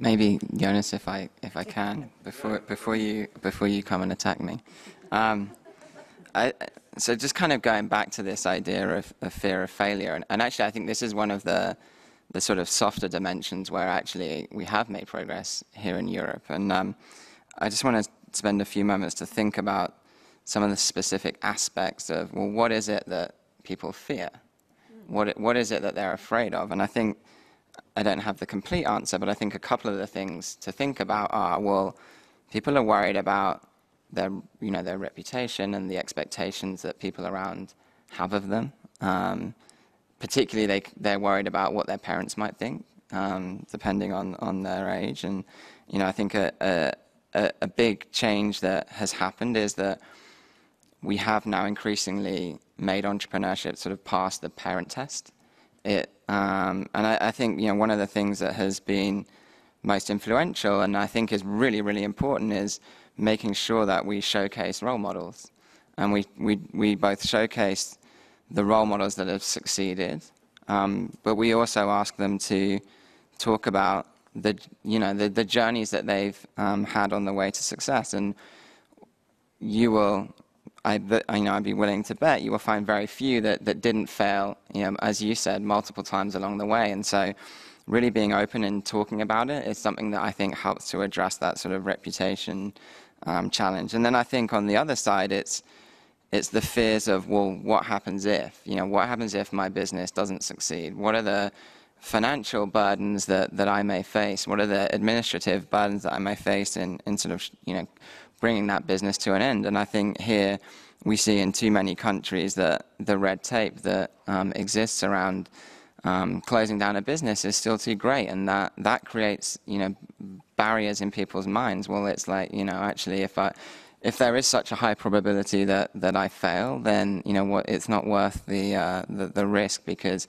Maybe Jonas, if I can, before you come and attack me, so just kind of going back to this idea of fear of failure, and actually I think this is one of the sort of softer dimensions where actually we have made progress here in Europe, and I just want to spend a few moments to think about some of the specific aspects of, well, what is it that people fear, what is it that they're afraid of, and I think. I don't have the complete answer, but I think a couple of the things to think about are, well, people are worried about their, you know, their reputation and the expectations that people around have of them. Particularly, they're worried about what their parents might think, depending on their age. And, you know, I think a big change that has happened is that we have now increasingly made entrepreneurship sort of pass the parent test. And I think, you know, one of the things that has been most influential and I think is really, really important is making sure that we showcase role models. And we both showcase the role models that have succeeded, but we also ask them to talk about the, you know, the journeys that they've had on the way to success. And you will... I'd be willing to bet you will find very few that didn't fail, you know, as you said, multiple times along the way. And so really being open and talking about it is something that I think helps to address that sort of reputation challenge. And then I think on the other side, it's the fears of, well, what happens if? You know, what happens if my business doesn't succeed? What are the financial burdens that I may face? What are the administrative burdens that I may face in sort of, you know, bringing that business to an end? And I think here we see in too many countries that the red tape that exists around closing down a business is still too great, and that creates, you know, barriers in people's minds. Well, it's like, you know, actually if there is such a high probability that I fail, then, you know, what, it's not worth the risk, because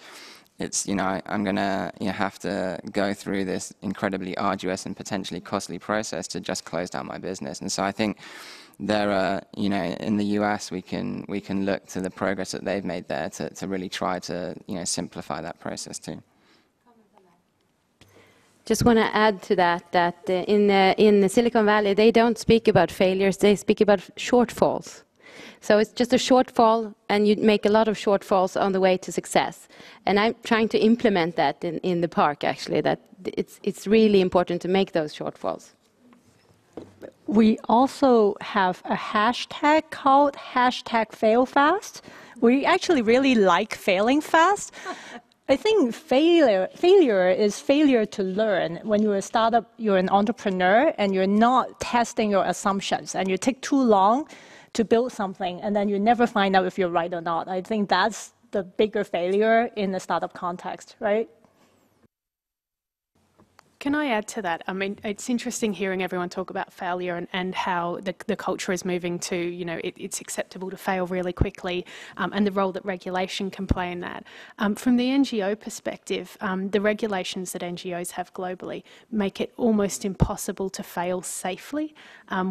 it's, you know, I'm gonna, you know, have to go through this incredibly arduous and potentially costly process to just close down my business. And so I think there are, you know, in the US we can look to the progress that they've made there to really try to, you know, simplify that process too. Just want to add to that that in Silicon Valley, they don't speak about failures, they speak about shortfalls. So it's just a shortfall, and you make a lot of shortfalls on the way to success. And I'm trying to implement that in the park, actually, that it's really important to make those shortfalls. We also have a hashtag called #FailFast. We actually really like failing fast. I think failure is failure to learn. When you're a startup, you're an entrepreneur, and you're not testing your assumptions, and you take too long to build something, and then you never find out if you're right or not. I think that's the bigger failure in the startup context, right? Can I add to that? I mean, it's interesting hearing everyone talk about failure and how the culture is moving to, you know, it's acceptable to fail really quickly and the role that regulation can play in that. From the NGO perspective, the regulations that NGOs have globally make it almost impossible to fail safely.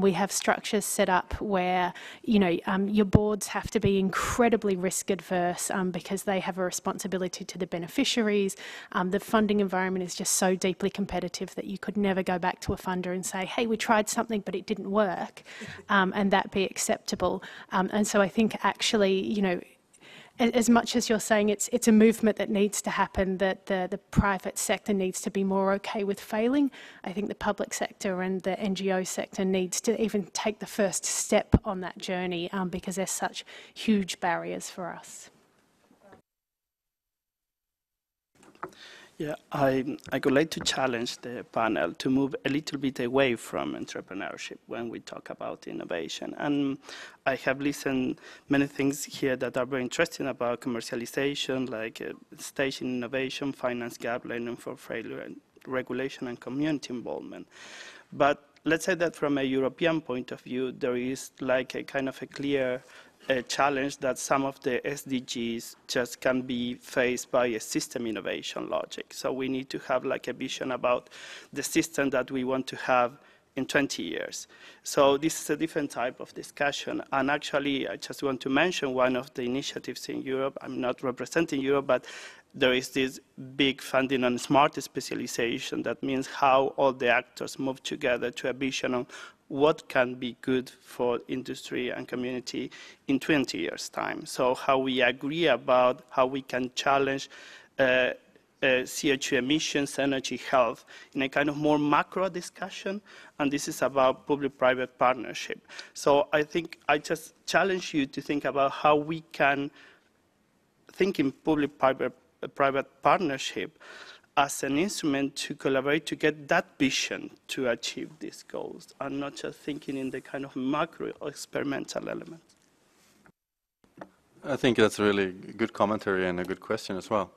We have structures set up where, you know, your boards have to be incredibly risk adverse because they have a responsibility to the beneficiaries. The funding environment is just so deeply competitive that you could never go back to a funder and say, hey, we tried something but it didn't work, and that be acceptable. And so I think actually, you know, as much as you're saying it's a movement that needs to happen, that the private sector needs to be more okay with failing, I think the public sector and the NGO sector needs to even take the first step on that journey because there's such huge barriers for us. Yeah, I would like to challenge the panel to move a little bit away from entrepreneurship when we talk about innovation. And I have listened many things here that are very interesting about commercialization, like staging innovation, finance gap, learning for failure, and regulation and community involvement. But let's say that from a European point of view, there is like a kind of a clear a challenge that some of the SDGs just can be faced by a system innovation logic. So we need to have like a vision about the system that we want to have in 20 years. So this is a different type of discussion. And actually, I just want to mention one of the initiatives in Europe. I'm not representing Europe, but there is this big funding on smart specialization. That means how all the actors move together to a vision on what can be good for industry and community in 20 years' time. So how we agree about how we can challenge CO2 emissions, energy, health in a kind of more macro discussion, and this is about public-private partnership. So I think I just challenge you to think about how we can think in public-private partnership as an instrument to collaborate to get that vision to achieve these goals, and not just thinking in the kind of macro or experimental element. I think that's really good commentary and a good question as well.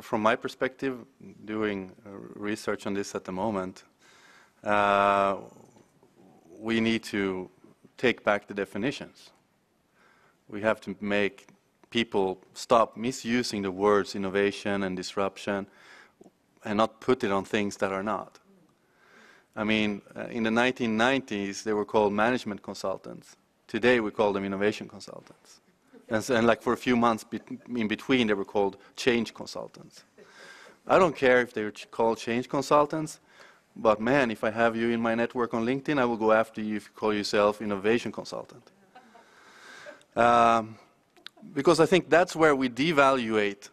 From my perspective, doing research on this at the moment, we need to take back the definitions. We have to make people stop misusing the words innovation and disruption and not put it on things that are not. I mean, in the 1990s, they were called management consultants. Today, we call them innovation consultants. And like for a few months in between, they were called change consultants. I don't care if they were called change consultants, but man, if I have you in my network on LinkedIn, I will go after you if you call yourself innovation consultant. Because I think that's where we devaluate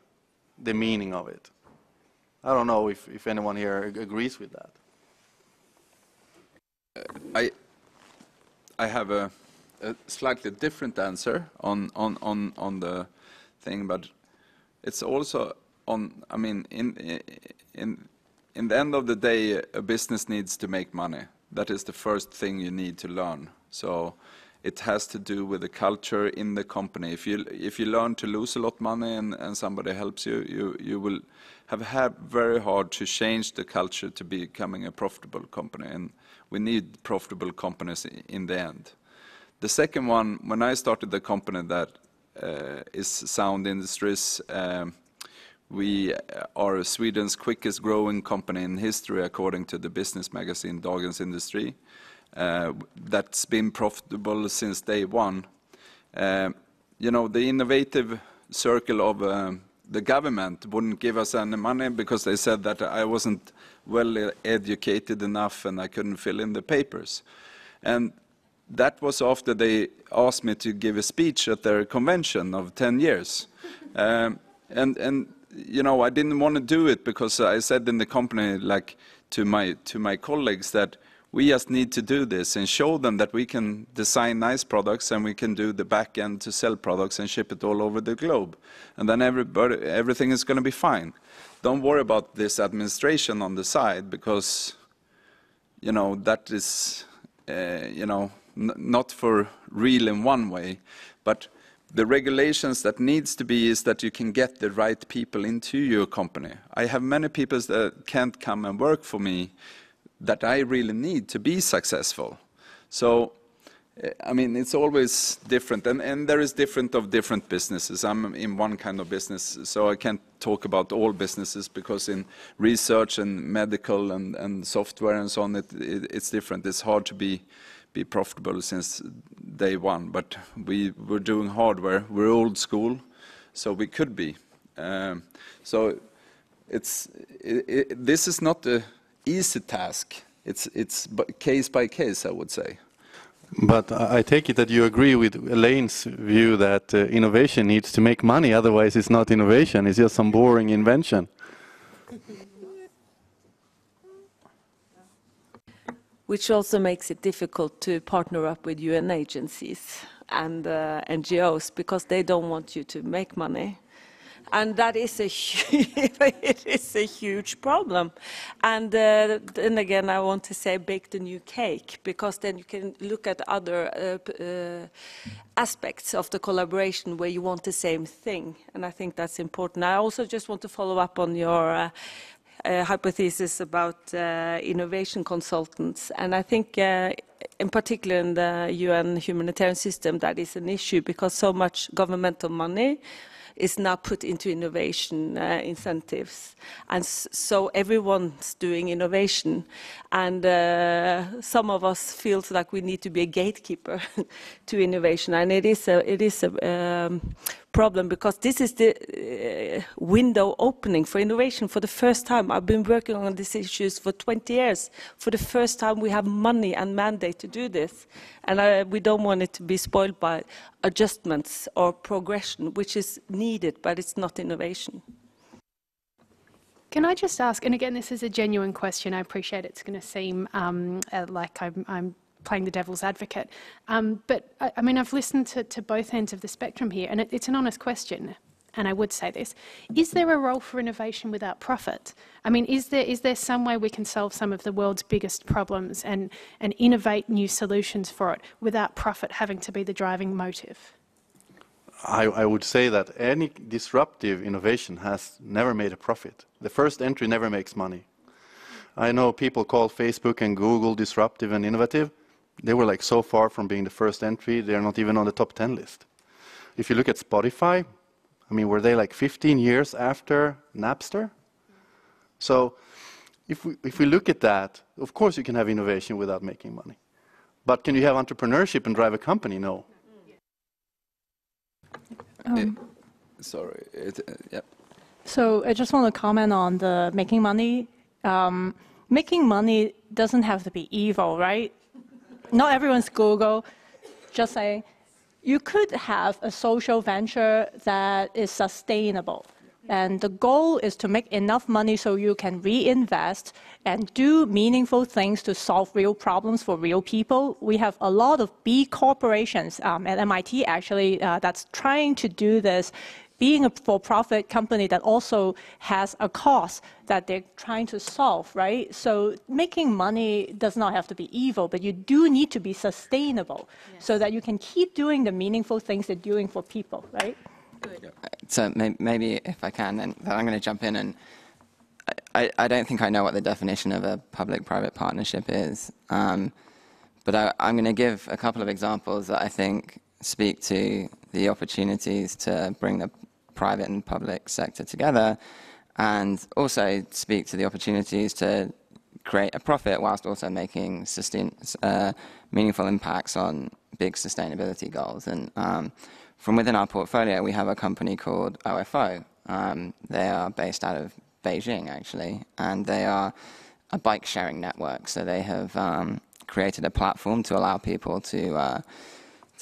the meaning of it. I don't know if anyone here agrees with that. I have a slightly different answer on the thing, but it's also on. I mean, in the end of the day, a business needs to make money. That is the first thing you need to learn. So. It has to do with the culture in the company. If you learn to lose a lot of money and somebody helps you, you will have very hard to change the culture to becoming a profitable company. And we need profitable companies in the end. The second one, when I started the company that is Sound Industries, we are Sweden's quickest growing company in history, according to the business magazine Dagens Industri. That's been profitable since day one. You know, the innovative circle of the government wouldn't give us any money because they said that I wasn't well educated enough and I couldn't fill in the papers. And that was after they asked me to give a speech at their convention of 10 years. And you know, I didn't want to do it because I said in the company, like to my colleagues, that we just need to do this and show them that we can design nice products and we can do the back end to sell products and ship it all over the globe. And then everything is going to be fine. Don't worry about this administration on the side because, you know, that is, you know, not for real in one way. But the regulations that needs to be is that you can get the right people into your company. I have many people that can't come and work for me that I really need to be successful. So, I mean, it's always different, and there is different of different businesses. I'm in one kind of business, so I can't talk about all businesses because in research and medical and software and so on, it's different. It's hard to be profitable since day one, but we're doing hardware. We're old school, so we could be. So this is not a easy task. It's case by case, I would say. But I take it that you agree with Elaine's view that innovation needs to make money, otherwise it's not innovation, it's just some boring invention. Which also makes it difficult to partner up with UN agencies and NGOs, because they don't want you to make money. And that is it is a huge problem. And then again, I want to say bake the new cake, because then you can look at other aspects of the collaboration where you want the same thing. And I think that's important. I also just want to follow up on your hypothesis about innovation consultants. And I think in particular in the UN humanitarian system, that is an issue, because so much governmental money is now put into innovation incentives. And so everyone's doing innovation. And some of us feel like we need to be a gatekeeper to innovation. And it is a problem, because this is the window opening for innovation for the first time. I've been working on these issues for 20 years. For the first time, we have money and mandate to do this. And we don't want it to be spoiled by adjustments or progression, which is needed, but it's not innovation. Can I just ask, and again, this is a genuine question. I appreciate it's going to seem like I'm playing the devil's advocate. But I mean, I've listened to both ends of the spectrum here, and it's an honest question, and I would say this. Is there a role for innovation without profit? I mean, is there some way we can solve some of the world's biggest problems and innovate new solutions for it without profit having to be the driving motive? I would say that any disruptive innovation has never made a profit. The first entry never makes money. I know people call Facebook and Google disruptive and innovative. They were like so far from being the first entry, they're not even on the top 10 list. If you look at Spotify, I mean, were they like 15 years after Napster? So if we look at that, of course you can have innovation without making money. But can you have entrepreneurship and drive a company? No. Yeah. So I just want to comment on the making money. Making money doesn't have to be evil, right? Not everyone's Google, just saying. You could have a social venture that is sustainable. And the goal is to make enough money so you can reinvest and do meaningful things to solve real problems for real people. We have a lot of B corporations at MIT, actually, that's trying to do this, being a for-profit company that also has a cost that they're trying to solve, right? So making money does not have to be evil, but you do need to be sustainable, yeah, so that you can keep doing the meaningful things they're doing for people, right? Good. So maybe if I can, then I'm going to jump in, and I don't think I know what the definition of a public-private partnership is, but I'm going to give a couple of examples that I think speak to the opportunities to bring the private and public sector together, and also speak to the opportunities to create a profit whilst also making meaningful impacts on big sustainability goals. And from within our portfolio, we have a company called OFO, They are based out of Beijing, actually, and they are a bike-sharing network. So they have created a platform to allow people to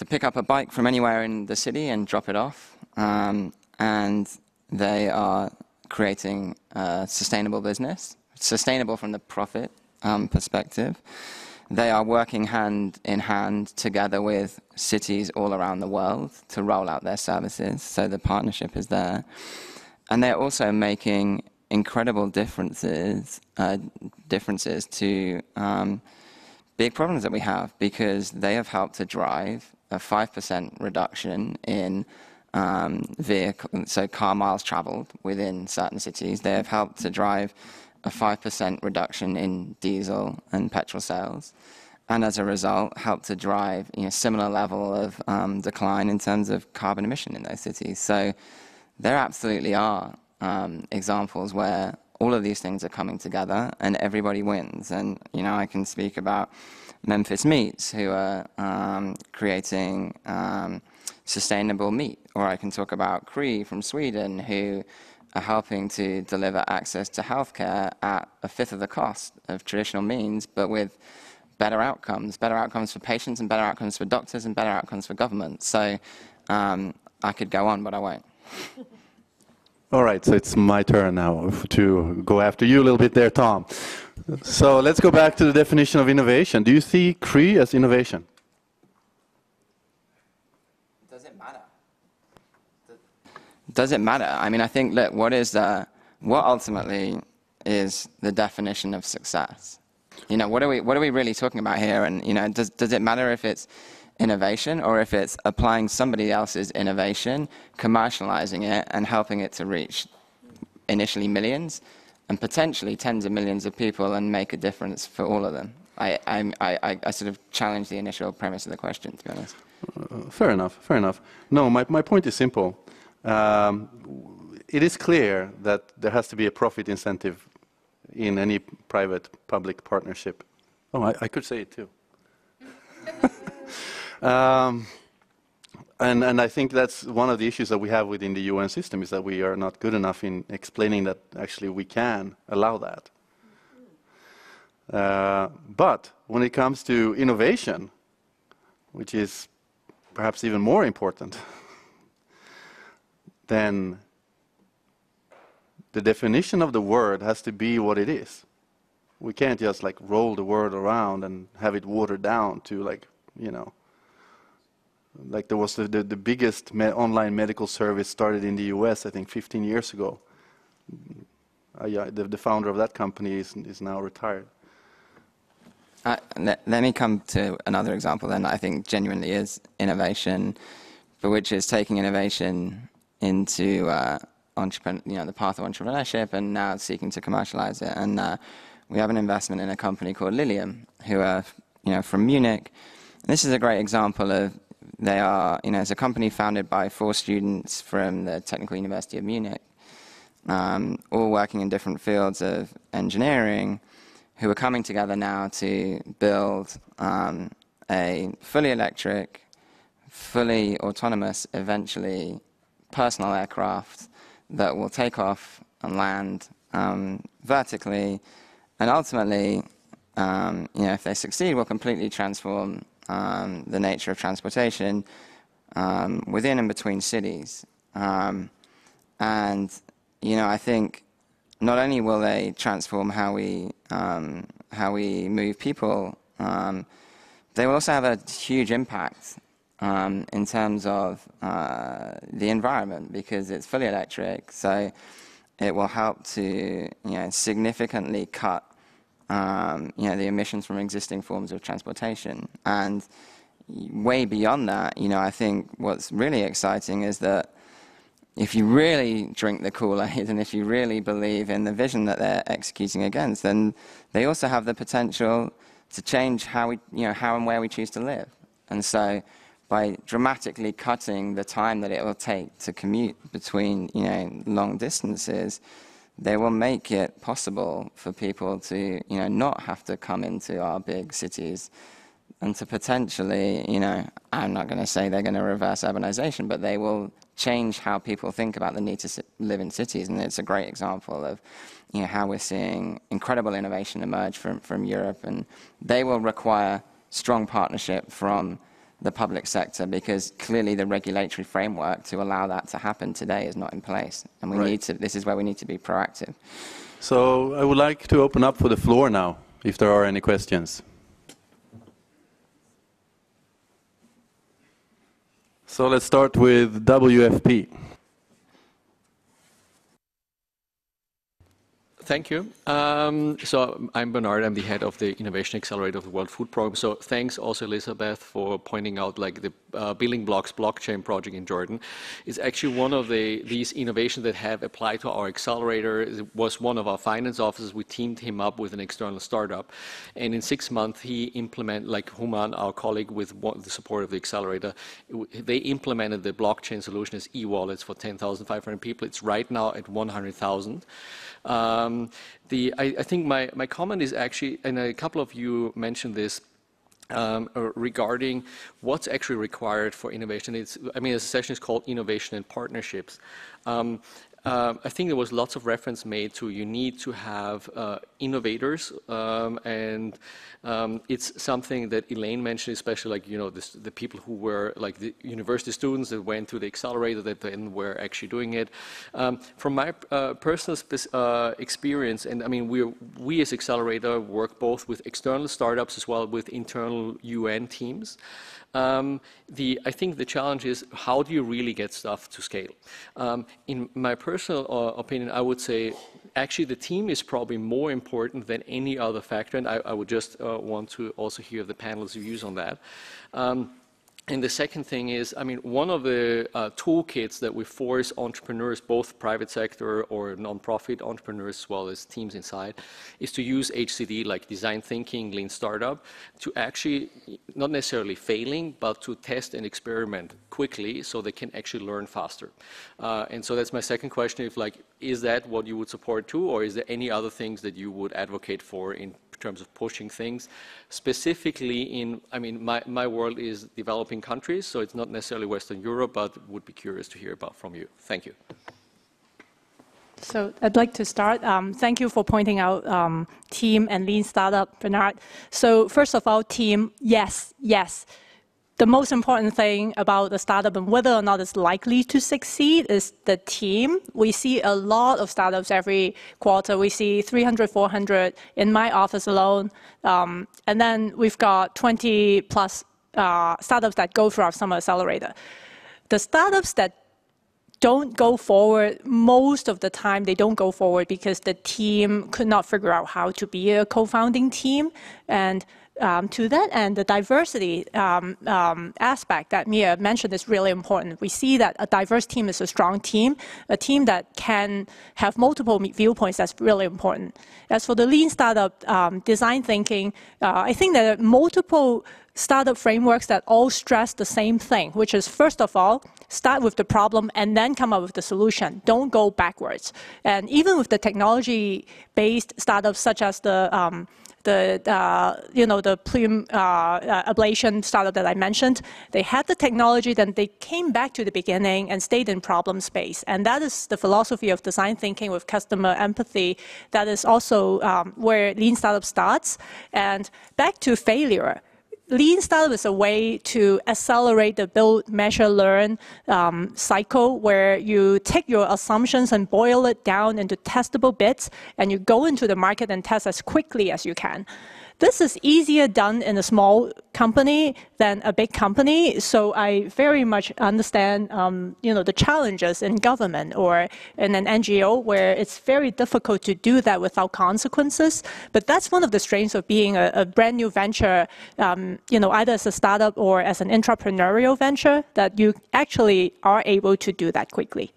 pick up a bike from anywhere in the city and drop it off. And they are creating a sustainable business, sustainable from the profit perspective. They are working hand in hand together with cities all around the world to roll out their services, so the partnership is there. And they're also making incredible differences to big problems that we have, because they have helped to drive a 5% reduction in car miles traveled within certain cities. They have helped to drive a 5% reduction in diesel and petrol sales, and as a result helped to drive similar level of decline in terms of carbon emission in those cities. So there absolutely are examples where all of these things are coming together and everybody wins. And I can speak about Memphis Meats, who are creating sustainable meat, or I can talk about Cree from Sweden, who are helping to deliver access to healthcare at 1/5 of the cost of traditional means, but with better outcomes for patients and better outcomes for doctors and better outcomes for government. So I could go on, but I won't. All right, so it's my turn now to go after you a little bit there, Tom. So let's go back to the definition of innovation. Do you see Cree as innovation? Does it matter? I mean, I think that what ultimately is the definition of success? What are we really talking about here? And does it matter if it's innovation or if it's applying somebody else's innovation, commercializing it, and helping it to reach initially millions and potentially tens of millions of people and make a difference for all of them? I sort of challenge the initial premise of the question, to be honest. Fair enough. Fair enough. No, my point is simple. It is clear that there has to be a profit incentive in any private-public partnership. Oh, I could say it too. And I think that's one of the issues that we have within the UN system, is that we are not good enough in explaining that actually we can allow that. But when it comes to innovation, which is perhaps even more important, then the definition of the word has to be what it is. We can't just like roll the word around and have it watered down to like there was the biggest online medical service started in the US, I think 15 years ago. The founder of that company is now retired. Let me come to another example then that I think genuinely is innovation, but which is taking innovation into the path of entrepreneurship and now seeking to commercialize it. And we have an investment in a company called Lilium, who are from Munich. And this is a great example of it's a company founded by 4 students from the Technical University of Munich, all working in different fields of engineering, who are coming together now to build a fully electric, fully autonomous, eventually personal aircraft that will take off and land vertically, and ultimately, if they succeed, will completely transform the nature of transportation within and between cities. I think not only will they transform how we move people, they will also have a huge impact in terms of the environment, because it's fully electric, so it will help to significantly cut the emissions from existing forms of transportation. And way beyond that, I think what's really exciting is that if you really drink the Kool-Aid and if you really believe in the vision that they're executing against, then they also have the potential to change how we, how and where we choose to live. And so, by dramatically cutting the time that it will take to commute between long distances, they will make it possible for people to not have to come into our big cities, and to potentially I'm not going to say they're going to reverse urbanization, but they will change how people think about the need to live in cities. And it's a great example of, you know, how we're seeing incredible innovation emerge from Europe, and they will require strong partnership from the public sector, because clearly the regulatory framework to allow that to happen today is not in place, and we need to, this is where we need to be proactive. So I would like to open up for the floor now, if there are any questions. So let's start with WFP. Thank you. So I'm Bernard. I'm the head of the Innovation Accelerator of the World Food Programme. So thanks also, Elizabeth, for pointing out like the Building Blocks blockchain project in Jordan. It's actually one of these innovations that have applied to our accelerator. It was one of our finance officers. We teamed him up with an external startup, and in 6 months he implemented, like Human, our colleague, with the support of the accelerator, they implemented the blockchain solution as e-wallets for 10,500 people. It's right now at 100,000. I think my comment is actually, and a couple of you mentioned this, regarding what's actually required for innovation. The session is called Innovation and Partnerships. I think there was lots of reference made to you need to have innovators, and it's something that Elaine mentioned, especially like, you know, the people who were like the university students that went to the accelerator that then were actually doing it. From my personal experience, and I mean we as accelerator work both with external startups as well with internal UN teams. I think the challenge is, how do you really get stuff to scale? In my personal opinion, I would say actually the team is probably more important than any other factor, and I would just want to also hear the panelists' views on that. And the second thing is, I mean, one of the toolkits that we force entrepreneurs, both private sector or nonprofit entrepreneurs as well as teams inside, is to use HCD, like design thinking, lean startup, to actually, not necessarily failing, but to test and experiment quickly so they can actually learn faster. And so that's my second question, if like, is that what you would support too, or is there any other things that you would advocate for in terms of pushing things specifically in, I mean, my world is developing countries, so it's not necessarily Western Europe, but would be curious to hear about from you. Thank you. So I'd like to start. Thank you for pointing out team and lean startup, Bernard. So first of all, team, yes. The most important thing about a startup and whether or not it's likely to succeed is the team. We see a lot of startups every quarter. We see 300, 400 in my office alone. And then we've got 20 plus startups that go through our summer accelerator. The startups that don't go forward, most of the time they don't go forward because the team could not figure out how to be a co-founding team. And to that end, the diversity aspect that Mia mentioned is really important. We see that a diverse team is a strong team, a team that can have multiple viewpoints. That's really important. As for the lean startup design thinking, I think there are multiple startup frameworks that all stress the same thing, which is, first of all, start with the problem and then come up with the solution. Don't go backwards. And even with the technology-based startups such as the plume ablation startup that I mentioned, they had the technology, then they came back to the beginning and stayed in problem space. And that is the philosophy of design thinking with customer empathy. That is also where lean startup starts. And back to failure. Lean startup is a way to accelerate the build, measure, learn cycle, where you take your assumptions and boil it down into testable bits, and you go into the market and test as quickly as you can. This is easier done in a small company than a big company, so I very much understand the challenges in government or in an NGO where it's very difficult to do that without consequences. But that's one of the strengths of being a brand new venture, either as a startup or as an entrepreneurial venture, that you actually are able to do that quickly.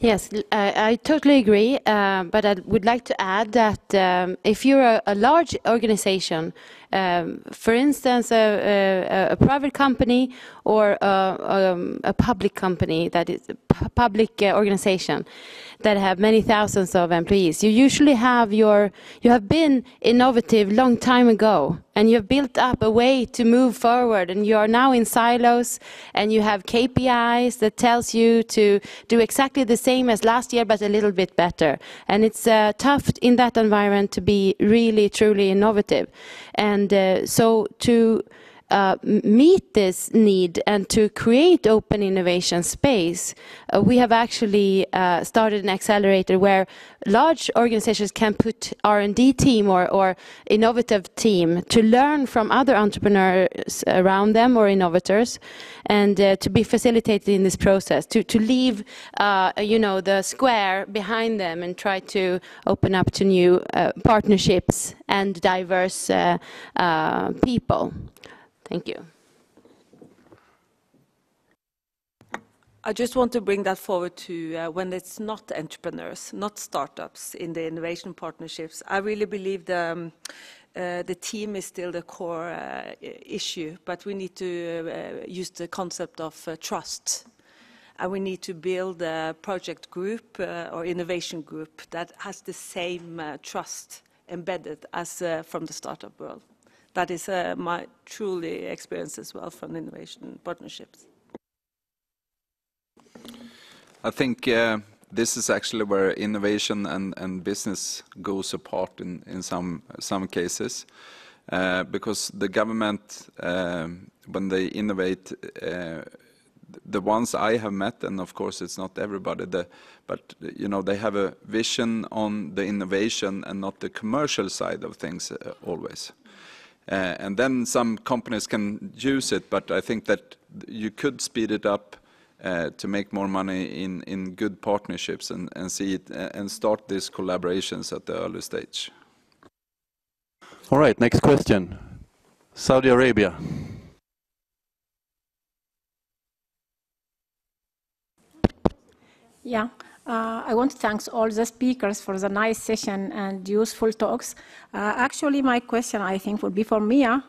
Yes, I totally agree, but I would like to add that if you're a large organization for instance, a private company or a public company, that is a public organization that have many thousands of employees. You usually have you have been innovative long time ago, and you've built up a way to move forward, and you are now in silos, and you have KPIs that tells you to do exactly the same as last year, but a little bit better. And it's tough in that environment to be really, truly innovative. And so to meet this need and to create open innovation space, we have actually started an accelerator where large organizations can put R&D team or innovative team to learn from other entrepreneurs around them or innovators, and to be facilitated in this process, to leave you know, the square behind them and try to open up to new partnerships and diverse people. Thank you. I just want to bring that forward to when it's not entrepreneurs, not startups in the innovation partnerships. I really believe the team is still the core issue, but we need to use the concept of trust. And we need to build a project group or innovation group that has the same trust embedded as from the startup world. That is my truly experience as well from innovation partnerships. I think this is actually where innovation and business goes apart in some cases, because the government, when they innovate, the ones I have met, and of course it's not everybody, but you know, they have a vision on the innovation and not the commercial side of things always. And then some companies can use it, but I think that you could speed it up to make more money in good partnerships and see it and start these collaborations at the early stage. All right, next question. Saudi Arabia. Yeah. I want to thank all the speakers for the nice session and useful talks. Actually, my question, I think, would be for Mia.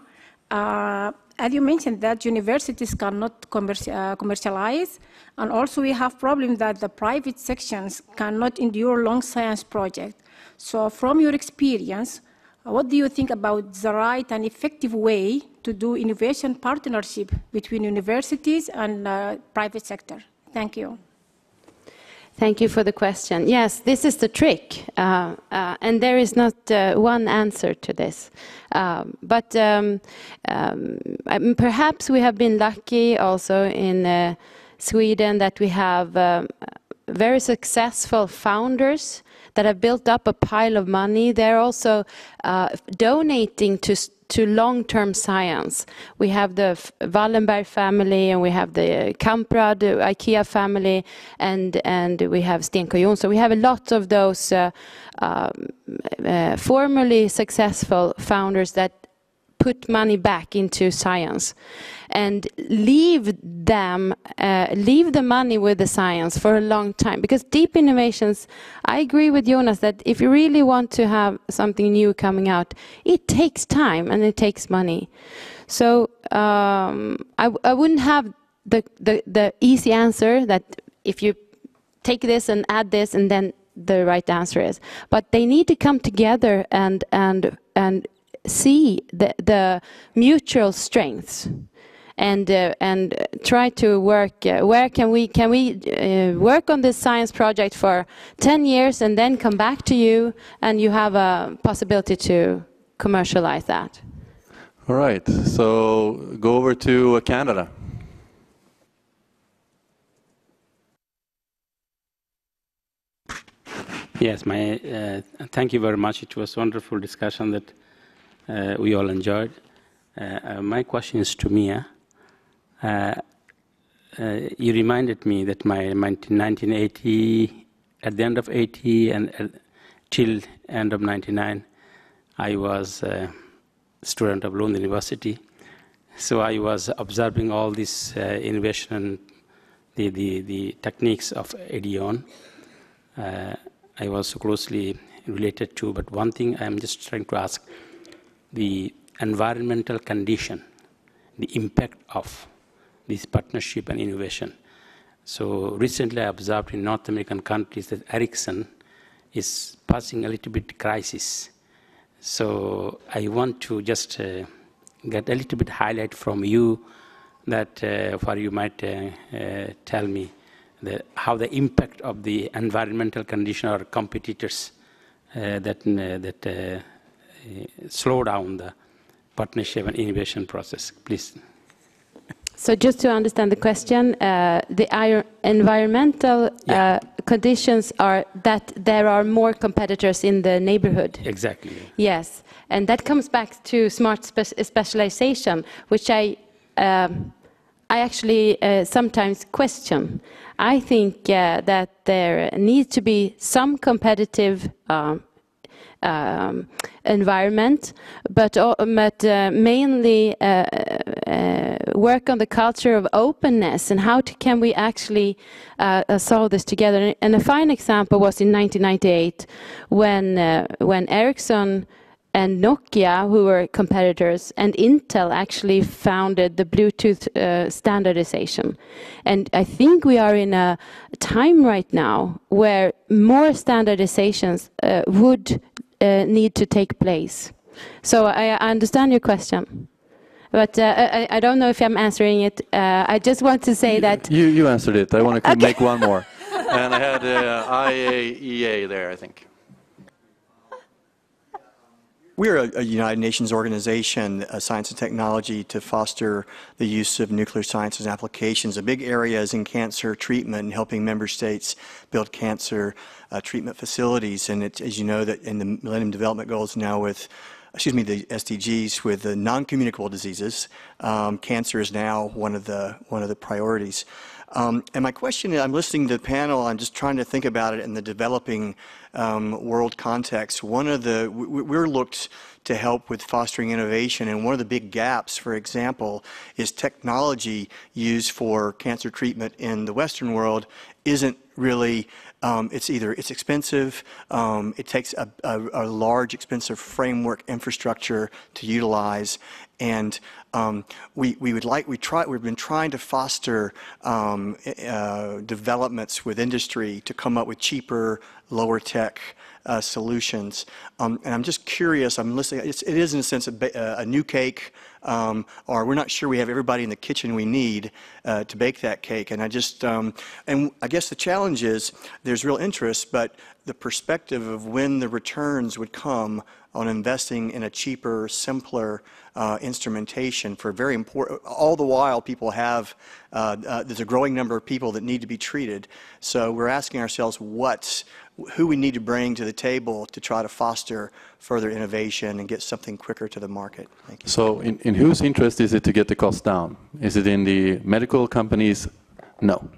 As you mentioned, that universities cannot commercialize, and also we have problem that the private sections cannot endure long science projects. So from your experience, what do you think about the right and effective way to do innovation partnership between universities and private sector? Thank you. Thank you for the question. Yes, this is the trick, and there is not one answer to this. Perhaps we have been lucky also in Sweden that we have very successful founders that have built up a pile of money. They're also donating to long-term science. We have the Wallenberg family, and we have the Kamprad, the IKEA family, and we have Stenko Jonsson. So we have a lot of those formerly successful founders that put money back into science and leave the money with the science for a long time. Because deep innovations, I agree with Jonas that if you really want to have something new coming out, it takes time and it takes money. So I wouldn't have the easy answer that if you take this and add this and then the right answer is. But they need to come together and see the mutual strengths and try to work. Where can we work on this science project for 10 years and then come back to you, and you have a possibility to commercialize that. All right, so go over to Canada. Yes, thank you very much. It was a wonderful discussion that we all enjoyed. My question is to Mia. You reminded me that my 1980, at the end of 80 and till end of 99, I was a student of Lund University. So I was observing all this innovation and the techniques of Ideon. I was so closely related to, but one thing I'm just trying to ask, the environmental condition, the impact of this partnership and innovation. So recently I observed in North American countries that Ericsson is passing a little bit crisis. So I want to just get a little bit highlight from you that where you might tell me how the impact of the environmental condition or competitors that slow down the partnership and innovation process, please. So just to understand the question, the environmental conditions are that there are more competitors in the neighborhood. Exactly. Yes, and that comes back to smart specialization, which I actually sometimes question. I think that there needs to be some competitive environment, but mainly work on the culture of openness and how can we actually solve this together. And a fine example was in 1998 when Ericsson and Nokia, who were competitors, and Intel actually founded the Bluetooth standardization. And I think we are in a time right now where more standardizations would need to take place. So I understand your question, but I don't know if I'm answering it. I just want to say that you answered it. I want to make one more, and I had IAEA there, I think. We're a United Nations organization, science and technology, to foster the use of nuclear sciences applications. A big area is in cancer treatment and helping member states build cancer treatment facilities. And it's, as you know, that in the Millennium Development Goals now with, excuse me, the SDGs with the non-communicable diseases, cancer is now one of the priorities. And my question is, I'm listening to the panel, I'm just trying to think about it in the developing world context. We're looked to help with fostering innovation, and one of the big gaps, for example, is technology used for cancer treatment in the Western world isn't really, it's expensive, it takes a large, expensive framework infrastructure to utilize, and we've been trying to foster developments with industry to come up with cheaper, lower tech solutions. And I'm just curious, I'm listening, it is in a sense a new cake, or we're not sure we have everybody in the kitchen we need to bake that cake. And I just, and I guess the challenge is there's real interest, but the perspective of when the returns would come on investing in a cheaper, simpler instrumentation for very important, all the while people have, there's a growing number of people that need to be treated. So we're asking ourselves who we need to bring to the table to try to foster further innovation and get something quicker to the market. Thank you. So in whose interest is it to get the cost down? Is it in the medical companies? No.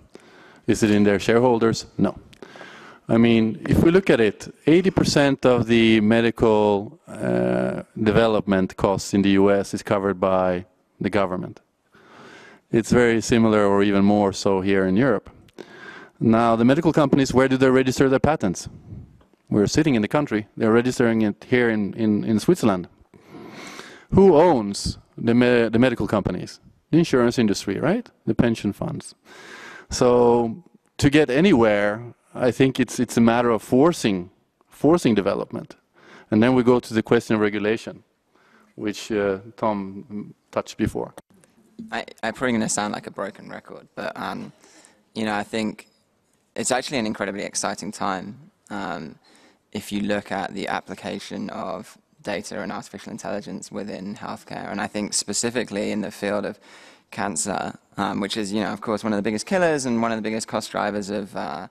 Is it in their shareholders? No. I mean, if we look at it, 80% of the medical development costs in the US is covered by the government. It's very similar or even more so here in Europe. Now, the medical companies, where do they register their patents? We're sitting in the country. They're registering it here in Switzerland. Who owns the medical companies? The insurance industry, right? The pension funds. So to get anywhere, I think it's a matter of forcing development. And then we go to the question of regulation, which Tom touched before. I'm probably going to sound like a broken record, but you know, I think it's actually an incredibly exciting time if you look at the application of data and artificial intelligence within healthcare. And I think specifically in the field of cancer, which is, you know, of course, one of the biggest killers and one of the biggest cost drivers of the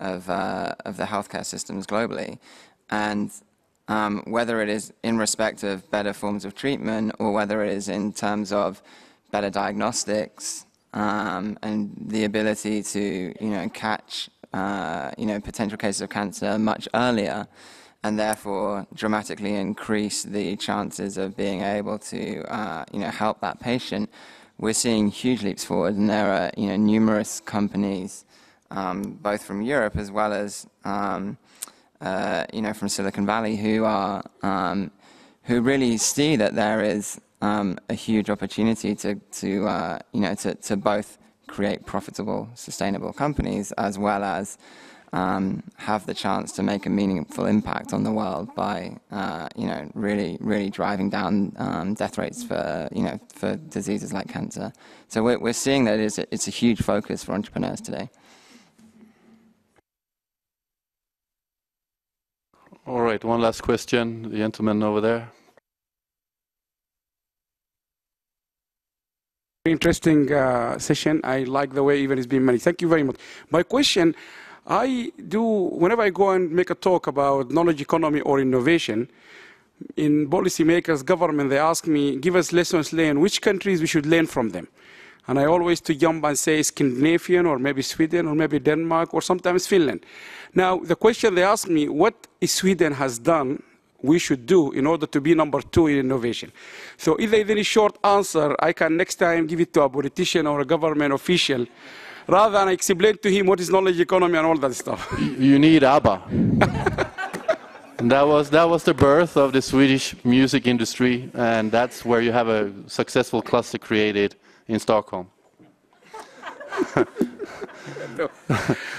healthcare systems globally. And whether it is in respect of better forms of treatment or whether it is in terms of better diagnostics and the ability to, you know, catch, you know, potential cases of cancer much earlier and therefore dramatically increase the chances of being able to, you know, help that patient, we're seeing huge leaps forward. And there are, you know, numerous companies both from Europe as well as, you know, from Silicon Valley, who are who really see that there is a huge opportunity to both create profitable, sustainable companies as well as have the chance to make a meaningful impact on the world by really driving down death rates for diseases like cancer. So we're seeing that it's a huge focus for entrepreneurs today. All right, one last question, the gentleman over there. Interesting session. I like the way even it's being managed. Thank you very much. My question. I do, whenever I go and make a talk about knowledge economy or innovation, in policymakers, government, they ask me, give us lessons learned, which countries we should learn from them. And I always to jump and say Scandinavian or maybe Sweden or maybe Denmark or sometimes Finland. Now, the question they ask me, what Sweden has done we should do in order to be #2 in innovation. So if they have any short answer, I can next time give it to a politician or a government official rather than I explain to him what is knowledge economy and all that stuff. You need ABBA. And that was the birth of the Swedish music industry, and that's where you have a successful cluster created in Stockholm.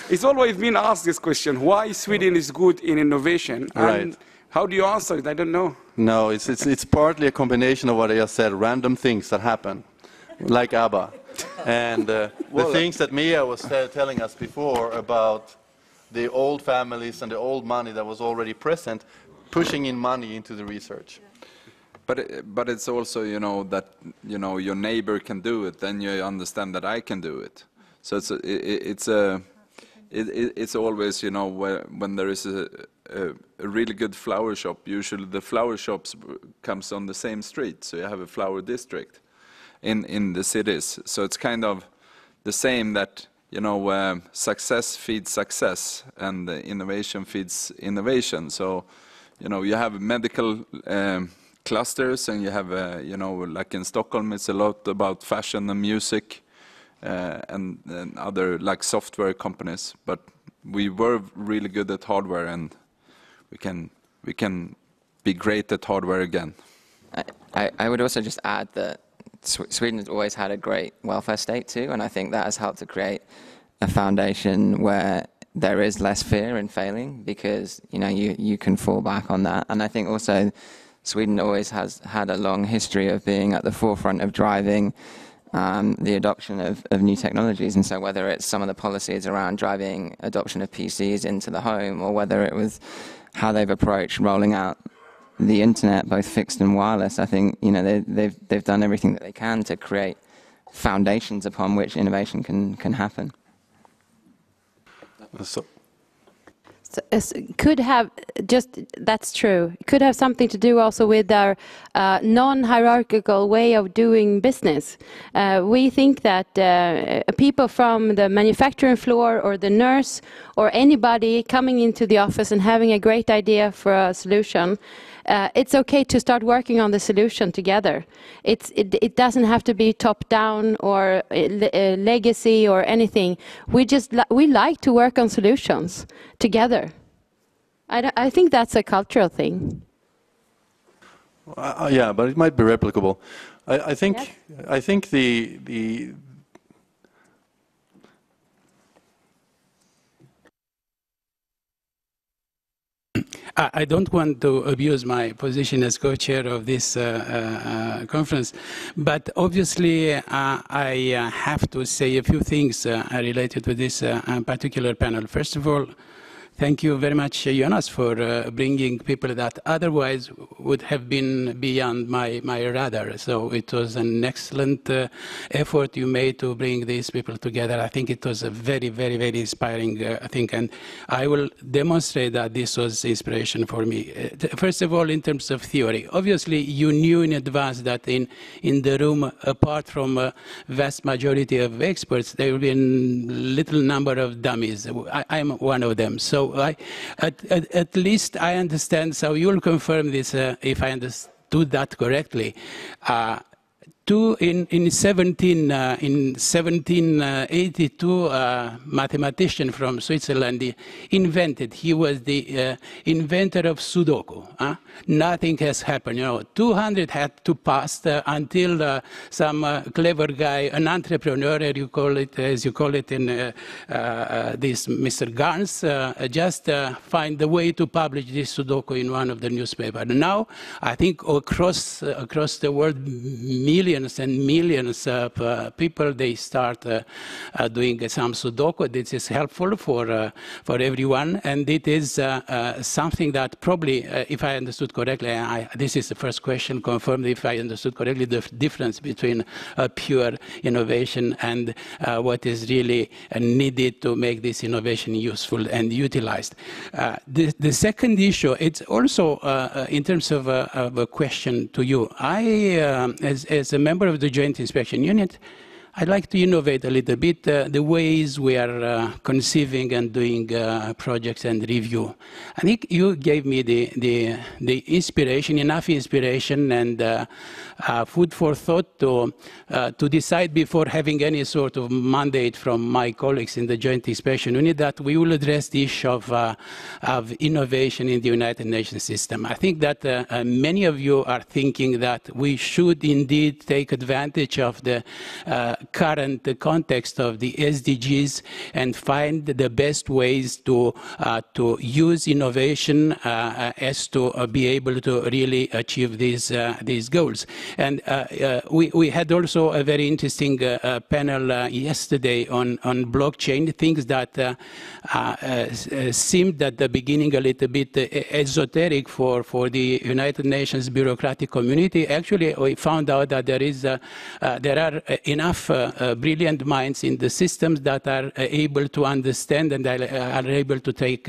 It's always been asked this question, why Sweden is good in innovation, and right. How do you answer it? I don't know. No, it's partly a combination of what I just said, random things that happen, like ABBA. And the things that Mia was telling us before about the old families and the old money that was already present, pushing in money into the research. But it's also, that, your neighbor can do it, then you understand that I can do it. So it's always, when there is a really good flower shop, usually the flower shops comes on the same street, so you have a flower district. In the cities, so it's kind of the same that success feeds success and innovation feeds innovation. So you have medical clusters, and you have like in Stockholm, it's a lot about fashion and music, and other like software companies. But we were really good at hardware, and we can be great at hardware again. I would also just add that Sweden has always had a great welfare state too, and I think that has helped to create a foundation where there is less fear in failing, because you can fall back on that. And I think also Sweden always has had a long history of being at the forefront of driving the adoption of new technologies. And so whether it's some of the policies around driving adoption of PCs into the home, or whether it was how they've approached rolling out the internet, both fixed and wireless, I think they've done everything that they can to create foundations upon which innovation can happen. So could have just that's true. It could have something to do also with our non-hierarchical way of doing business. We think that people from the manufacturing floor or the nurse or anybody coming into the office and having a great idea for a solution. It's okay to start working on the solution together. It doesn't have to be top-down or legacy or anything. We like to work on solutions together. I think that's a cultural thing. Yeah, but it might be replicable. I think. Yes. I think the I don't want to abuse my position as co-chair of this conference, but obviously I have to say a few things related to this particular panel. First of all, thank you very much, Jonas, for bringing people that otherwise would have been beyond my radar. So it was an excellent effort you made to bring these people together. I think it was a very, very, very inspiring thing, and I will demonstrate that this was inspiration for me. First of all, in terms of theory, obviously you knew in advance that in the room, apart from a vast majority of experts, there will be a little number of dummies. I'm one of them. So at least I understand, so you'll confirm this if I understood that correctly. In 1782, a mathematician from Switzerland invented. He was the inventor of Sudoku. Nothing has happened. You know, 200 had to pass until some clever guy, an entrepreneur, as you call it, in this Mr. Garns, just find the way to publish this Sudoku in one of the newspapers. Now, I think across the world, millions and millions of people, they start doing some Sudoku. This is helpful for everyone, and it is something that probably, if I understood correctly, this is the first question confirmed, if I understood correctly, the difference between pure innovation and what is really needed to make this innovation useful and utilized. The second issue, it's also in terms of a question to you. As a member of the Joint Inspection Unit, I'd like to innovate a little bit the ways we are conceiving and doing projects and review. I think you gave me the inspiration, enough inspiration and food for thought to decide before having any sort of mandate from my colleagues in the Joint Inspection Unit that we will address the issue of innovation in the United Nations system. I think that many of you are thinking that we should indeed take advantage of the current context of the SDGs and find the best ways to use innovation as to be able to really achieve these goals. And we had also a very interesting panel yesterday on blockchain, things that seemed at the beginning a little bit esoteric for the United Nations bureaucratic community. Actually, we found out that there are enough brilliant minds in the systems that are able to understand and are able to take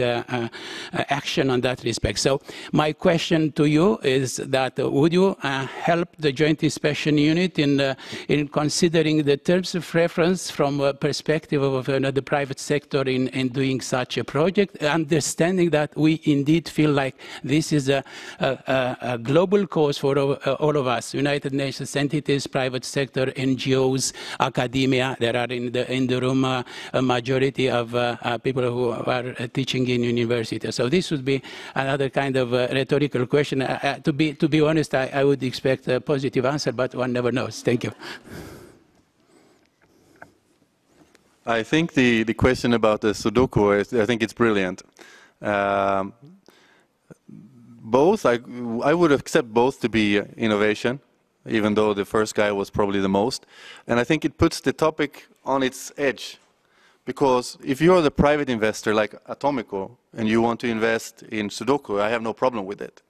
action on that respect. So my question to you is that would you help the Joint Inspection Unit in considering the terms of reference from a perspective of the private sector in doing such a project, understanding that we indeed feel like this is a global cause for all of us, United Nations entities, private sector, NGOs, academia. There are in the room a majority of people who are teaching in university. So this would be another kind of rhetorical question. To be honest, I would expect a positive answer, but one never knows. Thank you. I think the question about the Sudoku, I think it's brilliant. Both, I would accept both to be innovation, even though the first guy was probably the most. And I think it puts the topic on its edge. Because if you're the private investor like Atomico and you want to invest in Sudoku, I have no problem with it.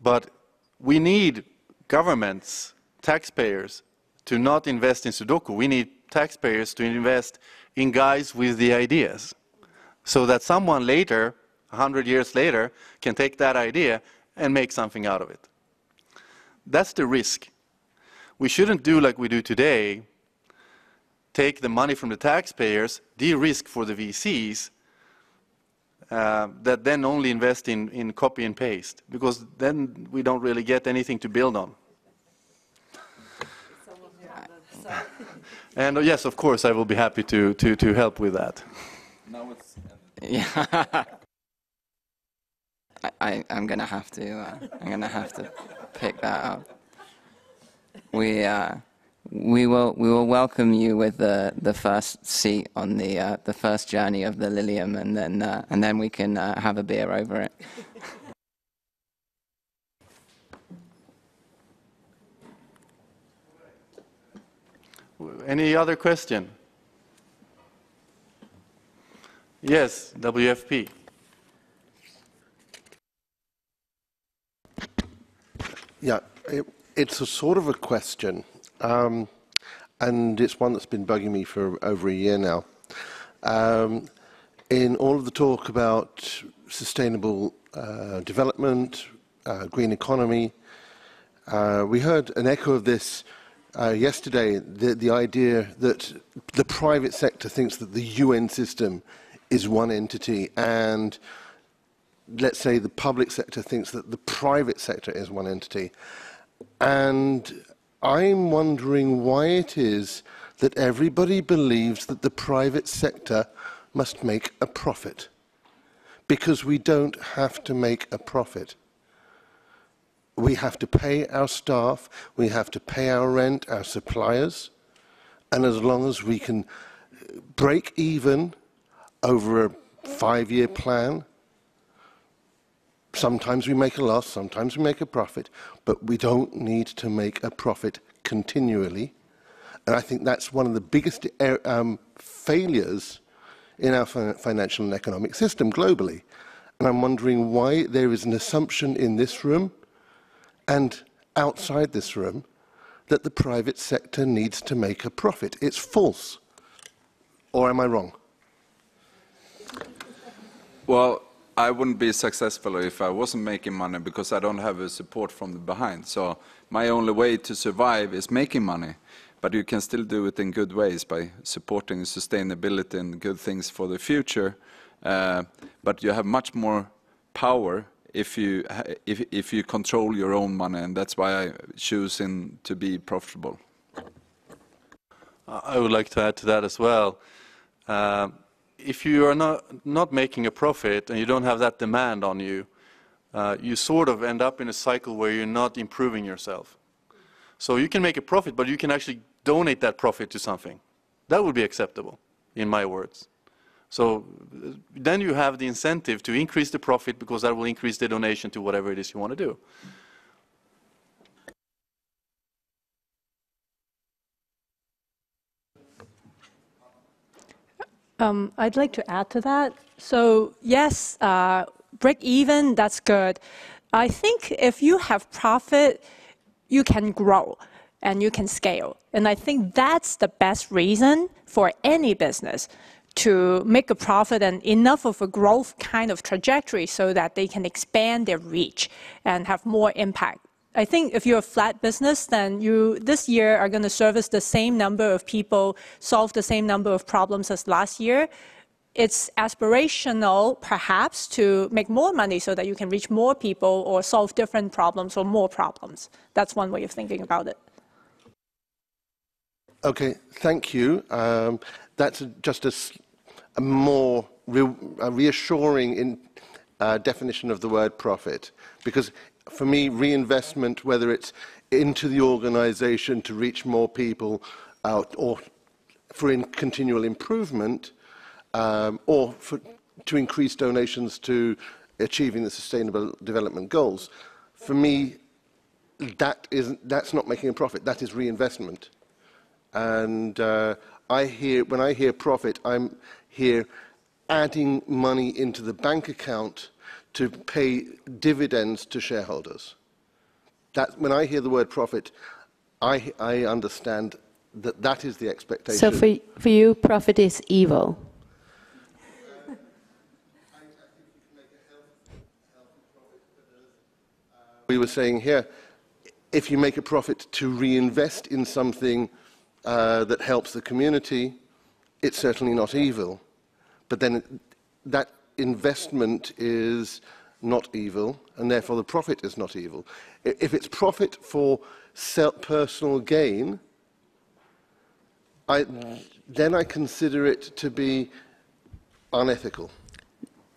But we need governments, taxpayers, to not invest in Sudoku. We need taxpayers to invest in guys with the ideas. So that someone later, 100 years later, can take that idea and make something out of it. That's the risk. We shouldn't do like we do today, take the money from the taxpayers, de-risk for the VCs, that then only invest in copy and paste, because then we don't really get anything to build on. And yes, of course, I will be happy to help with that. Now it's yeah. I'm gonna have to. Pick that up. We will welcome you with the first seat on the first journey of the Lilium, and then we can have a beer over it. Any other question? Yes, WFP. Yeah, it's a sort of a question, and it's one that's been bugging me for over a year now. In all of the talk about sustainable development, green economy, we heard an echo of this yesterday, the idea that the private sector thinks that the UN system is one entity, and let's say the public sector thinks that the private sector is one entity. And I'm wondering why it is that everybody believes that the private sector must make a profit, because we don't have to make a profit. We have to pay our staff, we have to pay our rent, our suppliers, and as long as we can break even over a 5-year plan, sometimes we make a loss, sometimes we make a profit, but we don't need to make a profit continually. And I think that's one of the biggest failures in our financial and economic system globally. And I'm wondering why there is an assumption in this room and outside this room that the private sector needs to make a profit. It's false. Or am I wrong? Well, I wouldn't be successful if I wasn't making money, because I don't have a support from the behind. So my only way to survive is making money. But you can still do it in good ways by supporting sustainability and good things for the future. But you have much more power if you control your own money, and that's why I choose to be profitable. I would like to add to that as well. If you are not making a profit and you don't have that demand on you, you sort of end up in a cycle where you're not improving yourself. So you can make a profit, but you can actually donate that profit to something. That would be acceptable, in my words. So then you have the incentive to increase the profit, because that will increase the donation to whatever it is you want to do. I'd like to add to that. So yes, break even, that's good. I think if you have profit, you can grow and you can scale. And I think that's the best reason for any business to make a profit and enough of a growth kind of trajectory so that they can expand their reach and have more impact. I think if you're a flat business, then you this year are going to service the same number of people, solve the same number of problems as last year. It's aspirational, perhaps, to make more money so that you can reach more people or solve different problems or more problems. That's one way of thinking about it. Okay, thank you. That's just a more reassuring definition of the word profit, because for me, reinvestment, whether it's into the organization to reach more people or for continual improvement or to increase donations to achieving the Sustainable Development Goals, for me, that's not making a profit. That is reinvestment. And when I hear profit, I'm here adding money into the bank account to pay dividends to shareholders. When I hear the word profit, I understand that that is the expectation. So for you, profit is evil? I think you can make a healthy profit. We were saying here, if you make a profit to reinvest in something that helps the community, it's certainly not evil. But then that investment is not evil, and therefore the profit is not evil. If it's profit for personal gain, then I consider it to be unethical.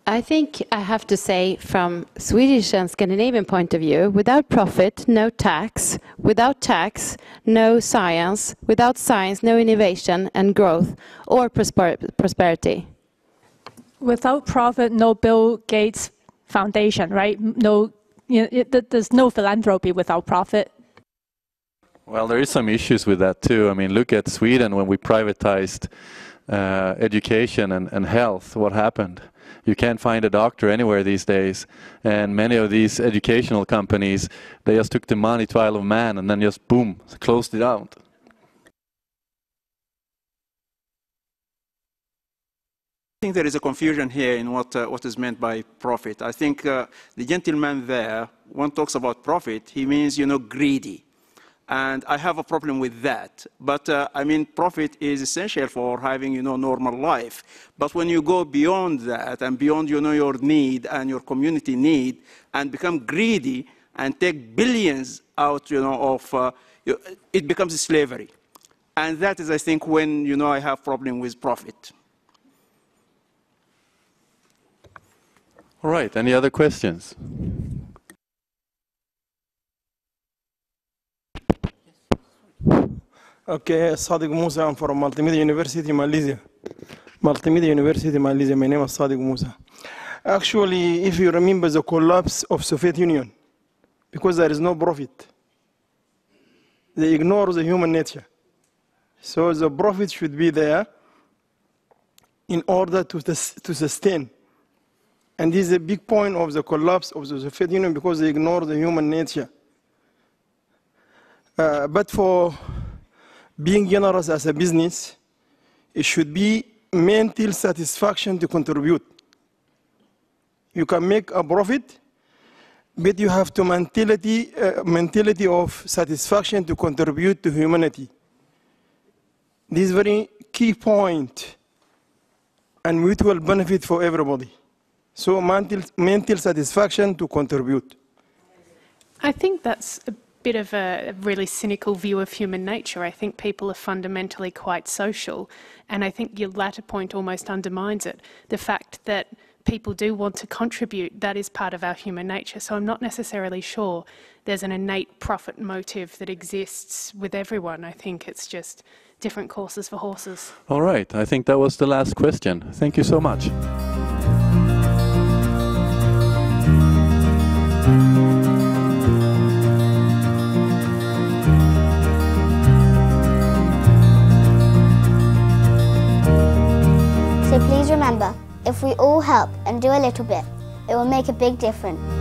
I think I have to say, from Swedish and Scandinavian point of view, without profit, no tax. Without tax, no science. Without science, no innovation and growth or prosperity. Without profit, no Bill Gates Foundation, right? No, you know, there's no philanthropy without profit. Well, there is some issues with that too. I mean, look at Sweden when we privatized education and health. What happened? You can't find a doctor anywhere these days, and many of these educational companies, they just took the money to Isle of Man and then just boom, closed it out. I think there is a confusion here in what is meant by profit. I think the gentleman there, when talks about profit, he means, you know, greedy. And I have a problem with that. But I mean, profit is essential for having, you know, normal life. But when you go beyond that and beyond, you know, your need and your community need and become greedy and take billions out, you know, of it becomes slavery. And that is, I think, when, you know, I have problem with profit. All right, any other questions? Okay, Sadiq Musa, I'm from Multimedia University, Malaysia. Multimedia University, Malaysia, my name is Sadiq Musa. Actually, if you remember the collapse of Soviet Union, because there is no profit, they ignore the human nature. So the profit should be there in order to sustain. And this is a big point of the collapse of the Soviet Union, because they ignore the human nature. But for being generous as a business, it should be mental satisfaction to contribute. You can make a profit, but you have to mentality of satisfaction to contribute to humanity. This is very key point and mutual benefit for everybody. So mental satisfaction to contribute. I think that's a bit of a really cynical view of human nature. I think people are fundamentally quite social, and I think your latter point almost undermines it. The fact that people do want to contribute, that is part of our human nature. So I'm not necessarily sure there's an innate profit motive that exists with everyone. I think it's just different courses for horses. All right, I think that was the last question. Thank you so much. So please remember, if we all help and do a little bit, it will make a big difference.